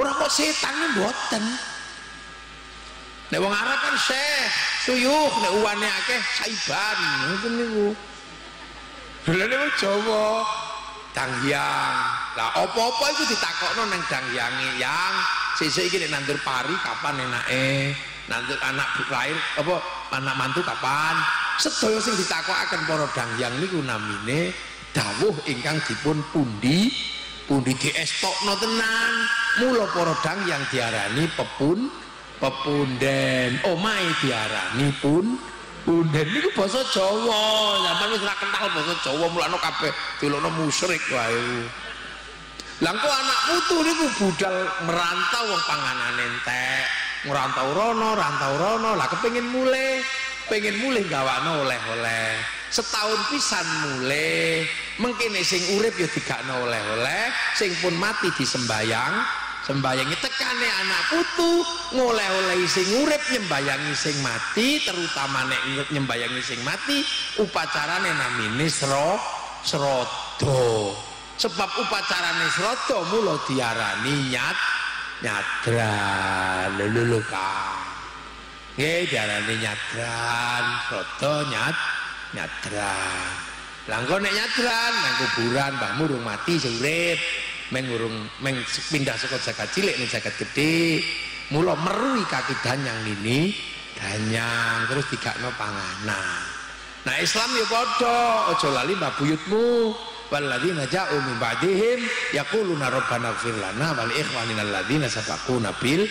Ora kok setan mboten. Nek wong Arab kan syekh, suyuh, nek uwane akeh saiban, ngoten niku. Lha wong Jawa danghyang. Lah apa-apa iku ditakokno nang dangyange, yang sesuk iki nek nandur pari kapan enake, nandur anak lahir apa anak mantu kapan. Sedaya sing ditakokaken para danghyang niku namine dawuh ingkang dipun pundi, pundi diestokno tenan. Mula para danghyang diarani pepun pepunden, omai diarani pun punden niku basa Jawa. Sampeyan wis ora kental basa Jawa mulane kabeh dilokno musyrik wae. Lah engko anak putu niku budal merantau wong panganane entek, ngrantau rono, rantau rono. Lah kepengin mulih, pengin mulih gawakno oleh-oleh. Setahun pisan mulih, mengkene sing urip ya digakno oleh-oleh, sing pun mati disembayang. Sembayangi tekane anak putu ngoleh-oleh sing urip nyembayangi sing mati, terutama nek nyembayangi sing mati upacarane namine sro srodo. Sebab upacarane srodo mula diarani nyat nyadran lho nggih diarani nyadran srodo nyat nyadran. Lah engko nek nyadran nang kuburan mbahmu rung mati sing urip mengurung meng pindah saka jagat cilik ning jagat gedhe mula merui kaki danyang ini danyang terus digakno panganan. Nah Islam ya padha aja lali mbah buyutmu walladzina ja'u min ba'dihim yaquluna rabbana ighfir lana wa li ikhwanina alladzina sabaquna bil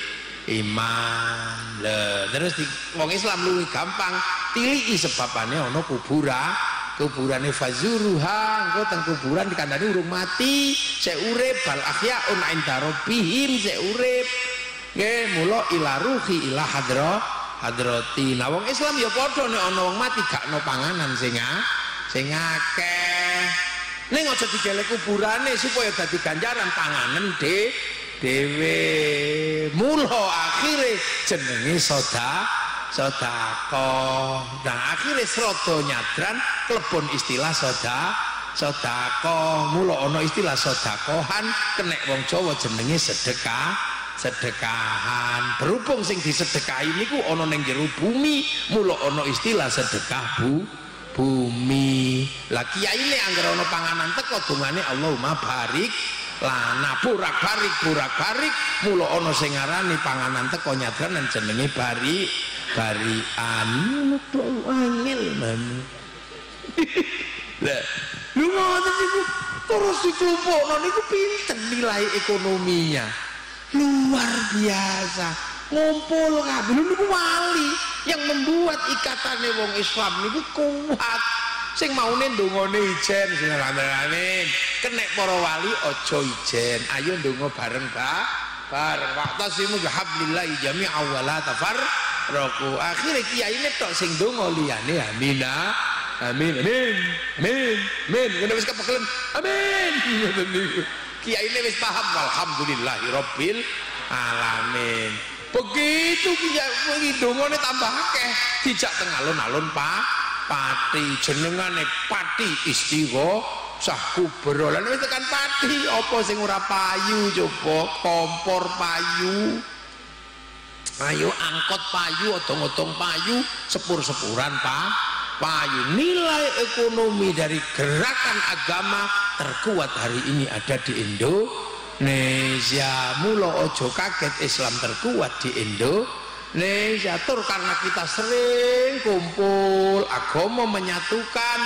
iman. Lha terus wong Islam luwih gampang tiliki sebabane ana kuburan kuburane fazuruha, engko teng kuburan dikandani urung mati, sik urip, bal ahyaun inda rabbihim, sik urip. Nggih, mula ila ruhi ila hadra hadrati. Lah wong Islam ya padha nek ana wong mati gakno panganan sing sing akeh. Ning aja didelek kuburane supaya dadi ganjaran panganan de dhewe. Mula akhire jenenge sedekah. Sodako, nah akhirnya serodo nyadran klepon istilah soda, sodako, mula ono istilah sodakohan, kenek wong Jawa jenenge sedekah, sedekahan. Berhubung sing disedekahi niku ono ning jero bumi, mula ono istilah sedekah bu, bumi. Lah kiyaine anggere ono panganan teko dongane Allahumma barik lana burak barik burak barik, mula ono sing ngarani panganan teko nyadran nang jenenge barik. Barian metu angel man. Lah, lu ngono niku terus dikumpulno niku pinten nilai ekonominya. Luar biasa. Ngumpul kabeh niku wali yang membuat ikatane wong Islam niku kuat. Sing maune ndongone ijen sinarane. Kenek para wali aja ijen. Ayo ndonga bareng, Pak. Bareng waqtasimu bihablillahi jami'a wa la tafar Roku akhirnya kiai ini tok sing dongo liyane amin amin amin amin amin ngene wis kepekelen amin kiai ini wis paham alhamdulillahirabbil alamin begitu kiai dongone tambah akeh dijak teng alun-alun Pak Pati jenengane Pati Istighosah Kubro lan wis tekan Pati apa sing ora payu coba kompor payu ayo angkot payu, otong-otong payu, sepur-sepuran Pak payu. Nilai ekonomi dari gerakan agama terkuat hari ini ada di Indonesia. Mula ojo kaget Islam terkuat di Indonesia tur karena kita sering kumpul, agama menyatukan,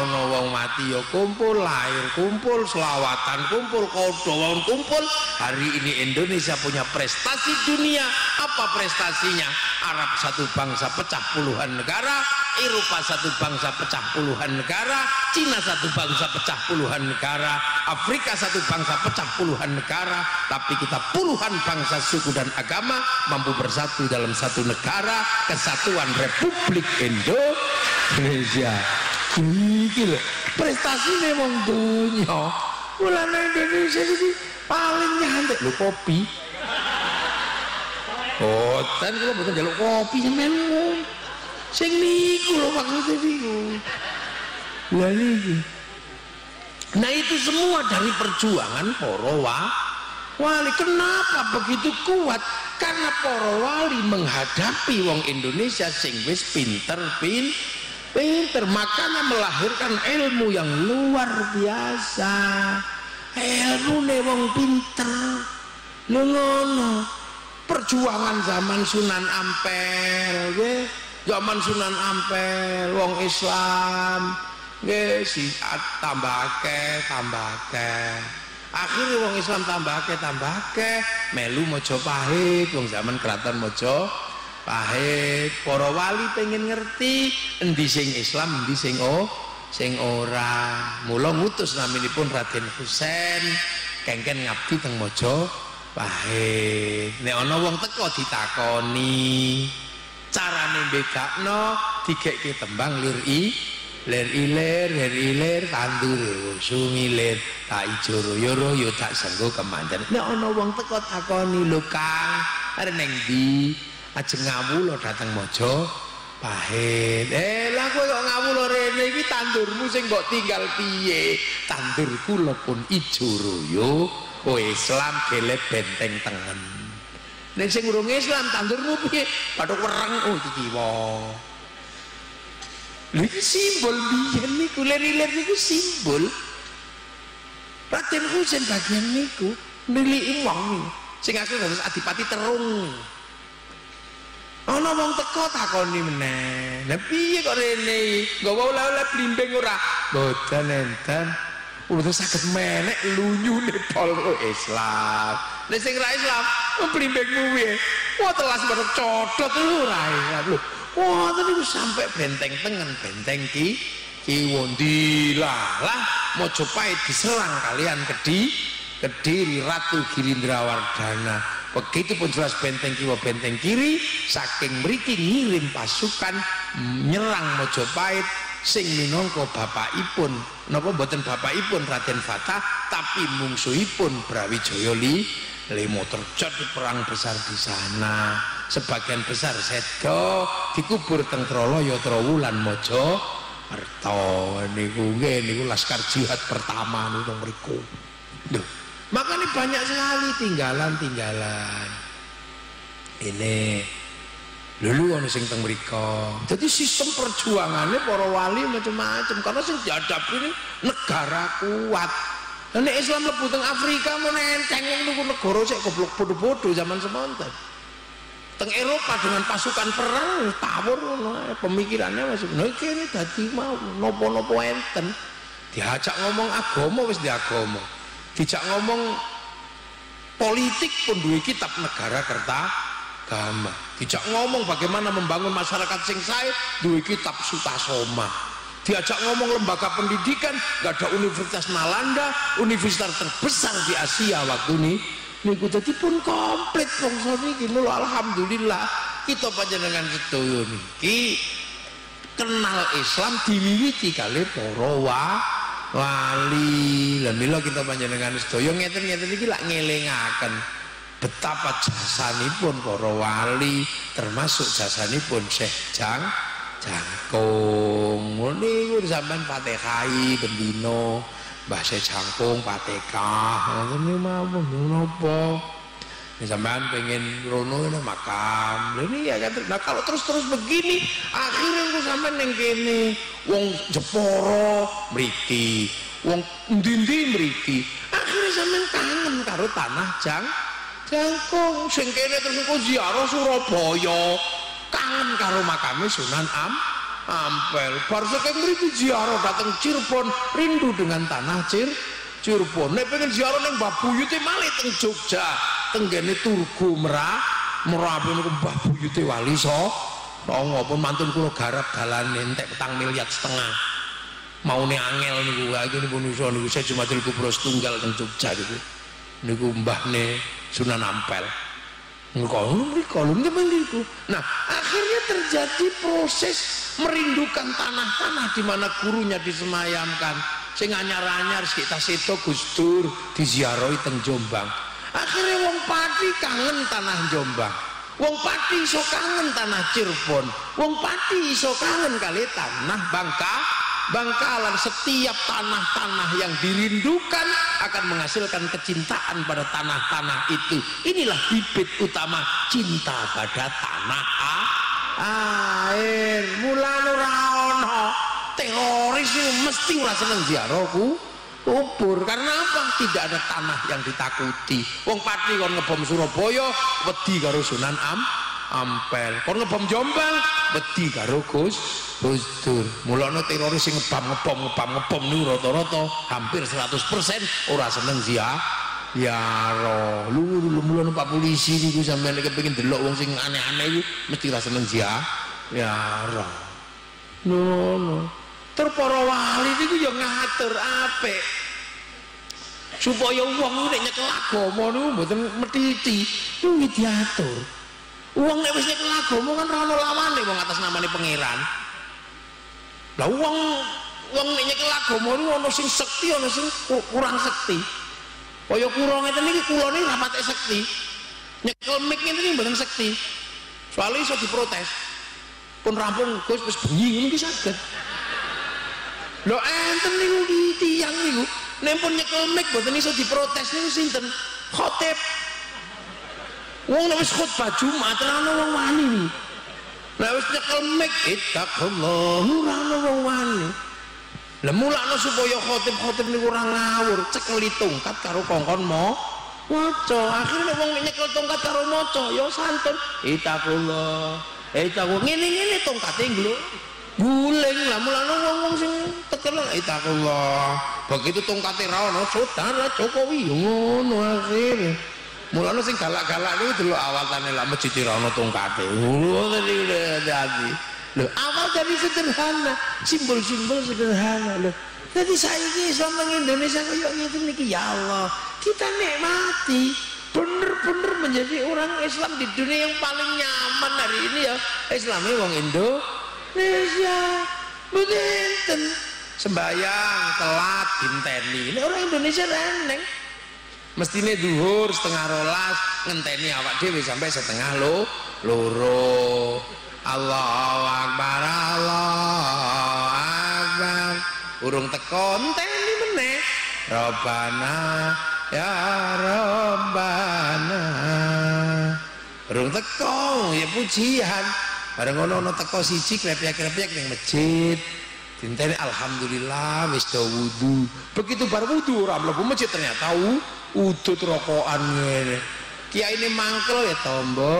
ono wong mati yo kumpul, lahir kumpul, selawatan kumpul, kodoan kumpul. Hari ini Indonesia punya prestasi dunia. Apa prestasinya? Arab satu bangsa pecah puluhan negara, Eropa satu bangsa pecah puluhan negara, Cina satu bangsa pecah puluhan negara, Afrika satu bangsa pecah puluhan negara, tapi kita puluhan bangsa, suku dan agama mampu bersatu dalam satu negara, kesatuan Republik Indonesia. Gila, prestasi memang dunia. Bulan Indonesia ini paling nyantik lu kopi. Boten kula boten njaluk kopi sampean. Sing niku lho maksude niku. Lha iki. Nah itu semua dari perjuangan para wali. Kenapa begitu kuat? Karena para wali menghadapi wong Indonesia sing wis pinter-pin pinter, makanya melahirkan ilmu yang luar biasa. Ilmune wong pinter. Lho ngono. Perjuangan zaman Sunan Ampel, nggih. Zaman Sunan Ampel wong Islam, nggih si tambah akeh, tambah akeh. Akhire wong Islam tambah akeh, tambah akeh, melu Majapahit wong zaman Kraton Majapahit. Para wali pengen ngerti endi sing Islam, endi sing oh, sing ora. Mula ngutus naminipun Raden Husain kengken ngabdi teng Majapahit. Baik, nek ana wong teko ditakoni carane mbedakno digekke tembang lir i lir ilir lir ilir tandur sungilir tak ijo royo royo tak senggo kemanten nek ana wong teko takoni lho Kang arep ning ndi ajeng ngawula dhateng Majapahit eh lah kowe kok ngawula rene iki tandurmu sing mbok tinggal piye tandur kula pun ijo royo oh Islam gelep benteng tengen nek sing urung Islam tandurmu piye padhok wereng oh iki kiwa lha iki simbol biyen niku lir-lir niku simbol Raden Husain bagian niku miliki wong sing asli dados Adipati Terung ana wong teko takoni meneh lha piye kok rene nggawa ula-ula blimbing ora mboten enten udah sakit menek lunyu nih polo Islam nih sing ra Islam memplimbekmu ya wah telas baru codot lu ra Islam lu wah tadi lu sampai benteng tengen benteng ki Iwondilalah Mojopahit diserang kalian Kediri, Kediri Ratu Girindrawardana. Begitupun jelas benteng kiwa benteng kiri, saking mriki ngirim pasukan nyerang Mojopahit sing minangka bapakipun napa mboten bapakipun Raden Fatah, tapi mungsuhipun Brawijaya limo terjot di perang besar di sana. Sebagian besar sedo dikubur teng Troloyo Trowulan Mojo Merto, niku nggih niku laskar jihad pertama niku mriku. Lho, makane banyak sekali tinggalan-tinggalan. Ini lulu ana sing teng mriku. Jadi sistem perjuangannya para wali macam-macam karena sing dihadapi ini negara kuat. Nek Islam mlebu teng Afrika mun enteng niku negara sik goblok bodho-bodho zaman semonten. Teng Eropa dengan pasukan perang tawur nah, pemikirannya masih nah, ini tadi mau nopo-nopo enten diajak ngomong agama wis diagama diajak ngomong politik pun duwe kitab negara kerta agama diajak ngomong bagaimana membangun masyarakat sing sae duwe kitab Sutasoma diajak ngomong lembaga pendidikan gak ada universitas Nalanda universitas terbesar di Asia waktu ini niku tadi pun komplit bangsa niki lho alhamdulillah kita panjenengan sedaya niki kenal Islam diwiwiti kali para wali lan mila kita panjenengan sedaya ngeten-ngeten iki lak ngelingaken betapa jasanipun para wali termasuk jasanipun Syekh Jang Jangkung niku sampean Fatihai bendino Mbah Syekh Jangkung Patekah ngono mawon napa sampean pengen rono nang makam ini ya kan nah kalau terus-terus begini akhirnya engko sampean ning kene wong Jepara mriki wong ndi-ndi mriki akhirnya sampean kangen karo tanah Jang Jangkung sing kene terus engko ziarah Surabaya kangen karo makame Sunan Am Ampel, barso kayak mriki ziarah datang Cirebon, rindu dengan tanah Cir, Cirebon. Nek pengen ziarah neng Mbah Buyute malih teng Jogja, tenggene Turgu Merah, Merabu niku Mbah Buyute wali so. Songo pun mantun kula garap dalane entek petang miliar setengah. Maune angel niku lagi niku nusa niku saya cuma dilku bros tunggal teng Jogja niku. Niku mbahne Sunan Ampel. Ngkolum ngkolum niku. Nah, akhirnya terjadi proses merindukan tanah-tanah di mana gurunya disemayamkan sing anyar-anyar kita seto Gus Dur diziarahi teng Jombang akhirnya wong Pati kangen tanah Jombang wong Pati iso kangen tanah Cirebon wong Pati iso kangen kali tanah Bangka Bangkalan setiap tanah-tanah yang dirindukan akan menghasilkan kecintaan pada tanah-tanah itu inilah bibit utama cinta pada tanah A air mulane ora ana teroris mesti ora seneng ziarah kubur karena apa tidak ada tanah yang ditakuti wong Pati kon ngebom Surabaya wedi karo Sunan Am Ampel kon ngebom Jombang wedi karo Gus Gus Dur mulane teroris sing ngebom ngebom ngebom ngebom niku rata-rata hampir seratus persen ora seneng ziarah ya roh lu lu mulane Pak Polisi niku sampeyan nek kepengin delok wong sing aneh-aneh iku mesti ra seneng ya ya roh no no ter para wali niku ya ngatur apik supaya wong nek nyekel agama niku mboten metiti kuwi diatur wong nek wis nyekel agama kan ora ono lawane wong atas namane pangeran lha wong wong nek nyekel agama niku ono sing sekti ono sing kurang sekti kaya kula ngeten iki kula niki ra patek sekti. Nyekel mik ngene iki mboten sekti. Soale iso diprotes. Pun rampung Gus wis bengi ngene iki saged. Lho enten niku tiyang niku nek pun nyekel mik mboten iso diprotes niku sinten? Khotib. Wong nek wis khotbah Jumat ra ono wong wani niku. Nek wis nyekel mik ittaqullahu ra ono wong wani. Lah mulane supaya khotib-khotib niku ora ngawur, cekeli tongkat karo kongkon mo maca. Akhire wong nyekel tongkat karo maca ya santun. Itaqullah. Itaqullah ngene-ngene tongkate ngluk. Guling lah mulane wong-wong sing tekel itaqullah. Begitu tongkate ra ono saudara Jokowi ngono akhire. Mulane sing galak-galak niku delok awatane lah masjid ra ono tongkate. Ngono niku dadi. Loh, awal dari sederhana, simbol-simbol sederhana loh. Jadi saiki Islam nang Indonesia koyo ngene niki, ya Allah, kita nikmati bener-bener menjadi orang Islam di dunia yang paling nyaman hari ini ya. Islamnya wong Indonesia. Benten sembahyang telat dinteni. Ini orang Indonesia reneng. Mestine duhur setengah rolas ngenteni awak dhewe sampai setengah lo loro. Allahu Akbar, Allahu Akbar. Urung tekon teni meneh. Rabbana ya Rabbana. Urung teko ya pujian. Bareng ono-ono teko siji krepiak-krepiak ning masjid. Dinteni alhamdulillah wis do wudu. Begitu bar wudu ora mlebu masjid ternyata udut rokokan ngene. Kiai ini mangkel ya tombo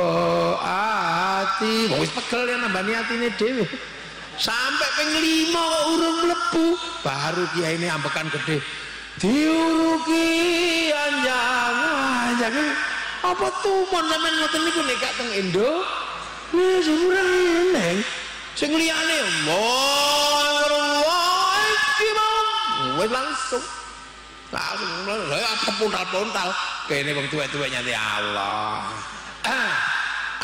ati. Wis pegel ya nambani atine dhewe. Sampai ping lima kok urung mlebu, baru kiai ini ambekan gede. Diuruki anjang anjang. Apa tumon sampean ngoten niku nek gak teng Indo? Wis ora neng. Sing liyane wis langsung langsung apa puntal-puntal kene wong tuwek-tuwek nyanti Allah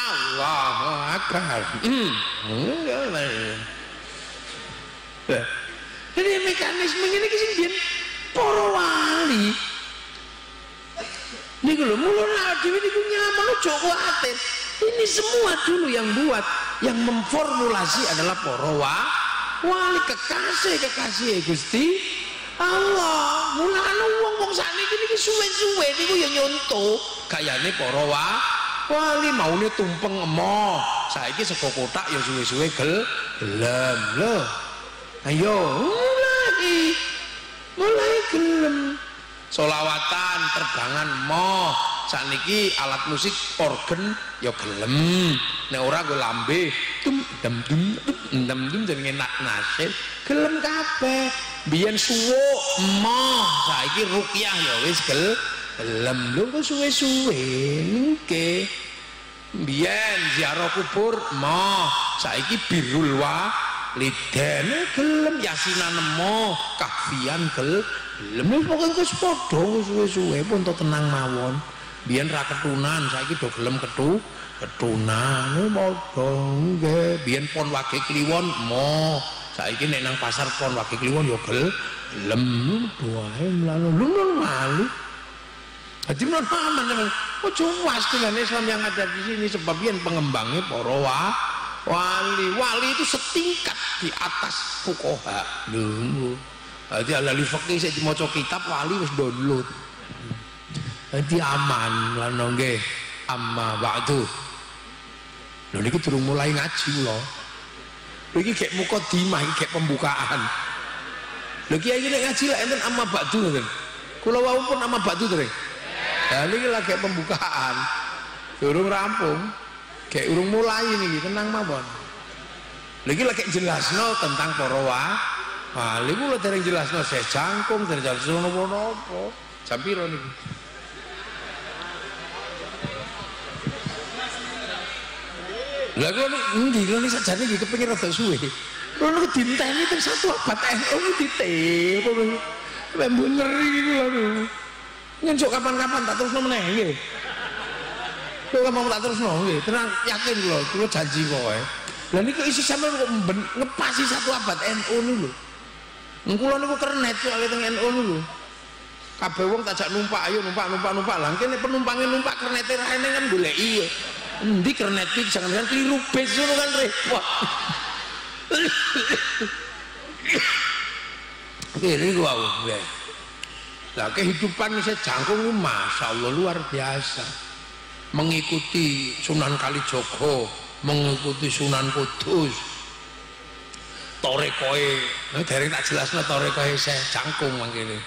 Allahu Akbar. Jadi mekanisme ngene iki sing biyen para wali niku lho mulane dhewe niku nyaman ojo kuwatir. Ini semua dulu yang buat, yang memformulasi adalah para wali kekasih-kekasih Gusti Allah. Mulane wong-wong sakniki niki suwe-suwe niku ya nyonto gayane para wali maune tumpeng emoh. Saiki sego kotak ya suwe-suwe gelem lho. Ayo mulai. Mulai gelem. Solawatan terbangan emoh. Sakniki alat musik organ ya gelem. Nek ora go lambe tum dum dum dum dum jenenge nasib gelem kabeh. Biyen suwuk emoh saiki ruqyah ya wis gelem lho kok suwe-suwe nggih. Biyen ziarah kubur emoh saiki birrul walidain gelem yasinan emoh kahfian gelem lho pokoke wis padha suwe-suwe pun tenang mawon. Biyen ra ketunan saiki do gelem ketu ketunan padha nggih. Biyen pon wage kliwon emoh saiki nek nang pasar pon wage kliwon ya gelem doae mlalu lunung malu. Dadi menawa sampeyan ojo was dengan Islam yang ada di sini sebab yen pengembangnya para wali. Wali itu setingkat di atas fuqaha. Lho. Dadi ahli fikih sik dimaca kitab wali wis download. Dadi aman lan nggih amma ba'du. Lho niku durung mulai ngaji lho. Iki gek mukadimah, iki gek pembukaan. Lho kiai iki nek ngaji lek enten amma ba'du ngoten. Kula wau pun amma ba'du dereng. Lah niki lek gek pembukaan. Durung rampung, gek urung mulai niki, tenang mawon. Lha iki lek jelasno tentang para wali, kula dereng jelasno ses jangkung, dereng jelasno napa-napa. Jam piro niki? Lha kok endi kene sajane iki kepengin rada suwe. Ngono ditenteni terus satu abad N U ditepo. Sampe bener iki lho. Ngenjuk kapan-kapan tak terusno meneh nggih. Kok mau tak terusno nggih. Tenang yakin lho, kula janji kowe. Lha niku isih sampe kok ngepasi satu abad N U lho. Kula niku kernet kok teng N U lho. Kabeh wong takjak numpak ayo numpak-numpak-numpak. Lah kene penumpange numpak kernete ra ene kan goleki. Endi kernet iki jangan-jangan keliru bes ngono kan repot. Kiri gua wae. Lah kehidupan sejangkung masyaallah luar biasa. Mengikuti Sunan Kalijaga, mengikuti Sunan Kudus. Torekoe, dereng tak jelasno torekoe sejangkung mangkene.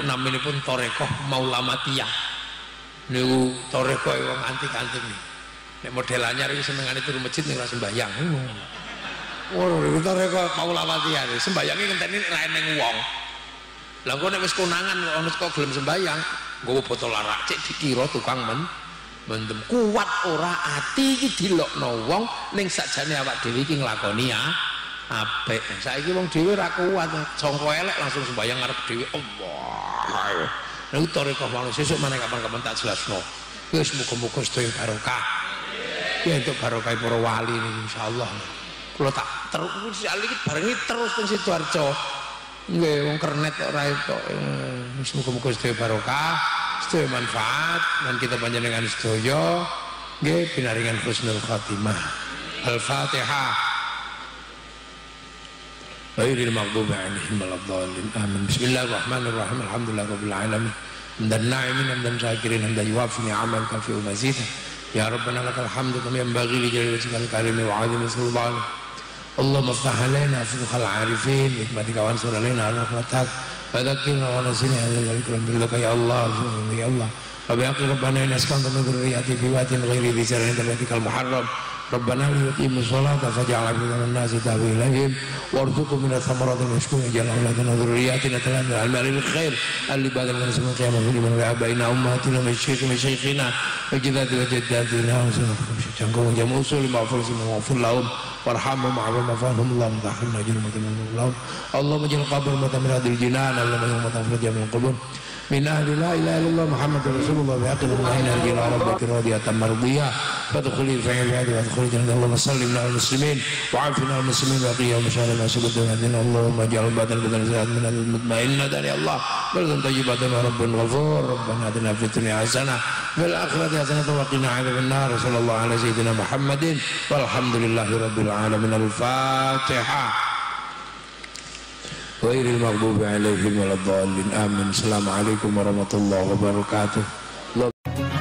Namine pun torekoh Maulamatiyah. Niku torekoe wong antik-antik iki. Nek model anyar iki senengane turu masjid ora sembahyang. Ora niku torekoe Maulawatiyan, sembayange ngenteni nek eneng wong. Lah kok nek wis konangan kok ono saka gelem sembayang, nggowo botol arak cek dikira tukang men Mendem kuat ora ati iki dilokno wong ning sakjane awak dhewe iki nglakoni ya apik. Saiki wong dhewe ra kuat, jongko elek langsung sembayang ngarep dhewe Allah. Nek utare kok wong sesuk meneh kapan-kapan tak jelasno. Wis muga-muga sedaya barokah. Ya entuk barokah para wali niki insyaallah. Kula tak terus iki barengi terus teng Sidoarjo. Nggih wong kernet kok ra etok. Wis muga-muga sedaya barokah. Sedaya manfaat dan kita panjenengan sedaya nggih pinaringan husnul khatimah. Al-Fatihah. Ghairil maghdubi 'alaihim waladdallin. Amin. Bismillahirrahmanirrahim. Alhamdulillahirabbil alamin. Hamdan na'imin hamdan syakirin hamdan yuwafi ni'aman kafi'u mazid. Ya rabbana lakal hamdu kama yanbaghi li jalali wajhikal karim wa 'azimi sultanik. Allahumma iftah 'alaina futuhal 'arifin bihikmatika wansur 'alaina rahmatak. Fadzakirna wa nasina hadzal billahi ya Allah ya Allah rabbana rabbana nasqanta min dhurriyyati biwatin ghairi bizarin tabatikal muharram rabbana la yuqimu sholata faj'al minan nasi tawilain warzuqhum min thamaratin yashkurun jalal lana dhurriyyatina talan al-maril khair al-ibad al-muslimin qiyamah min abaina ummatina min shaykhina shaykhina wa jadadina jadadina jangan jamu usul maaful semua fulahum warhamhum ma'alum mafahum Allah mudahhum najil mataminullah Allah majil qabr mataminadil jinan Allah majil matafrad jamil qulun min ahli la ilaha illallah Muhammad Rasulullah biaqilum ma'ina al-jilal rabbati radiyatan mardiyah fadukhuli fa'iladi wa adukhuli jannah Allahumma sallim na'al muslimin wa'afina al muslimin wa'aqiyah masyarakat masyarakat masyarakat Allahumma ja'al batal batal zahat minal mutmainna dari Allah baldan tajibatan wa rabbun ghafur rabbana adina fitri hasanah fil akhirati hasanah waqina adhaban nar sallallahu ala sayyidina Muhammadin walhamdulillahi rabbil alamin al-Fatihah. Ghairil maghdubi 'alaihim waladdallin. Amin. Assalamualaikum warahmatullahi wabarakatuh.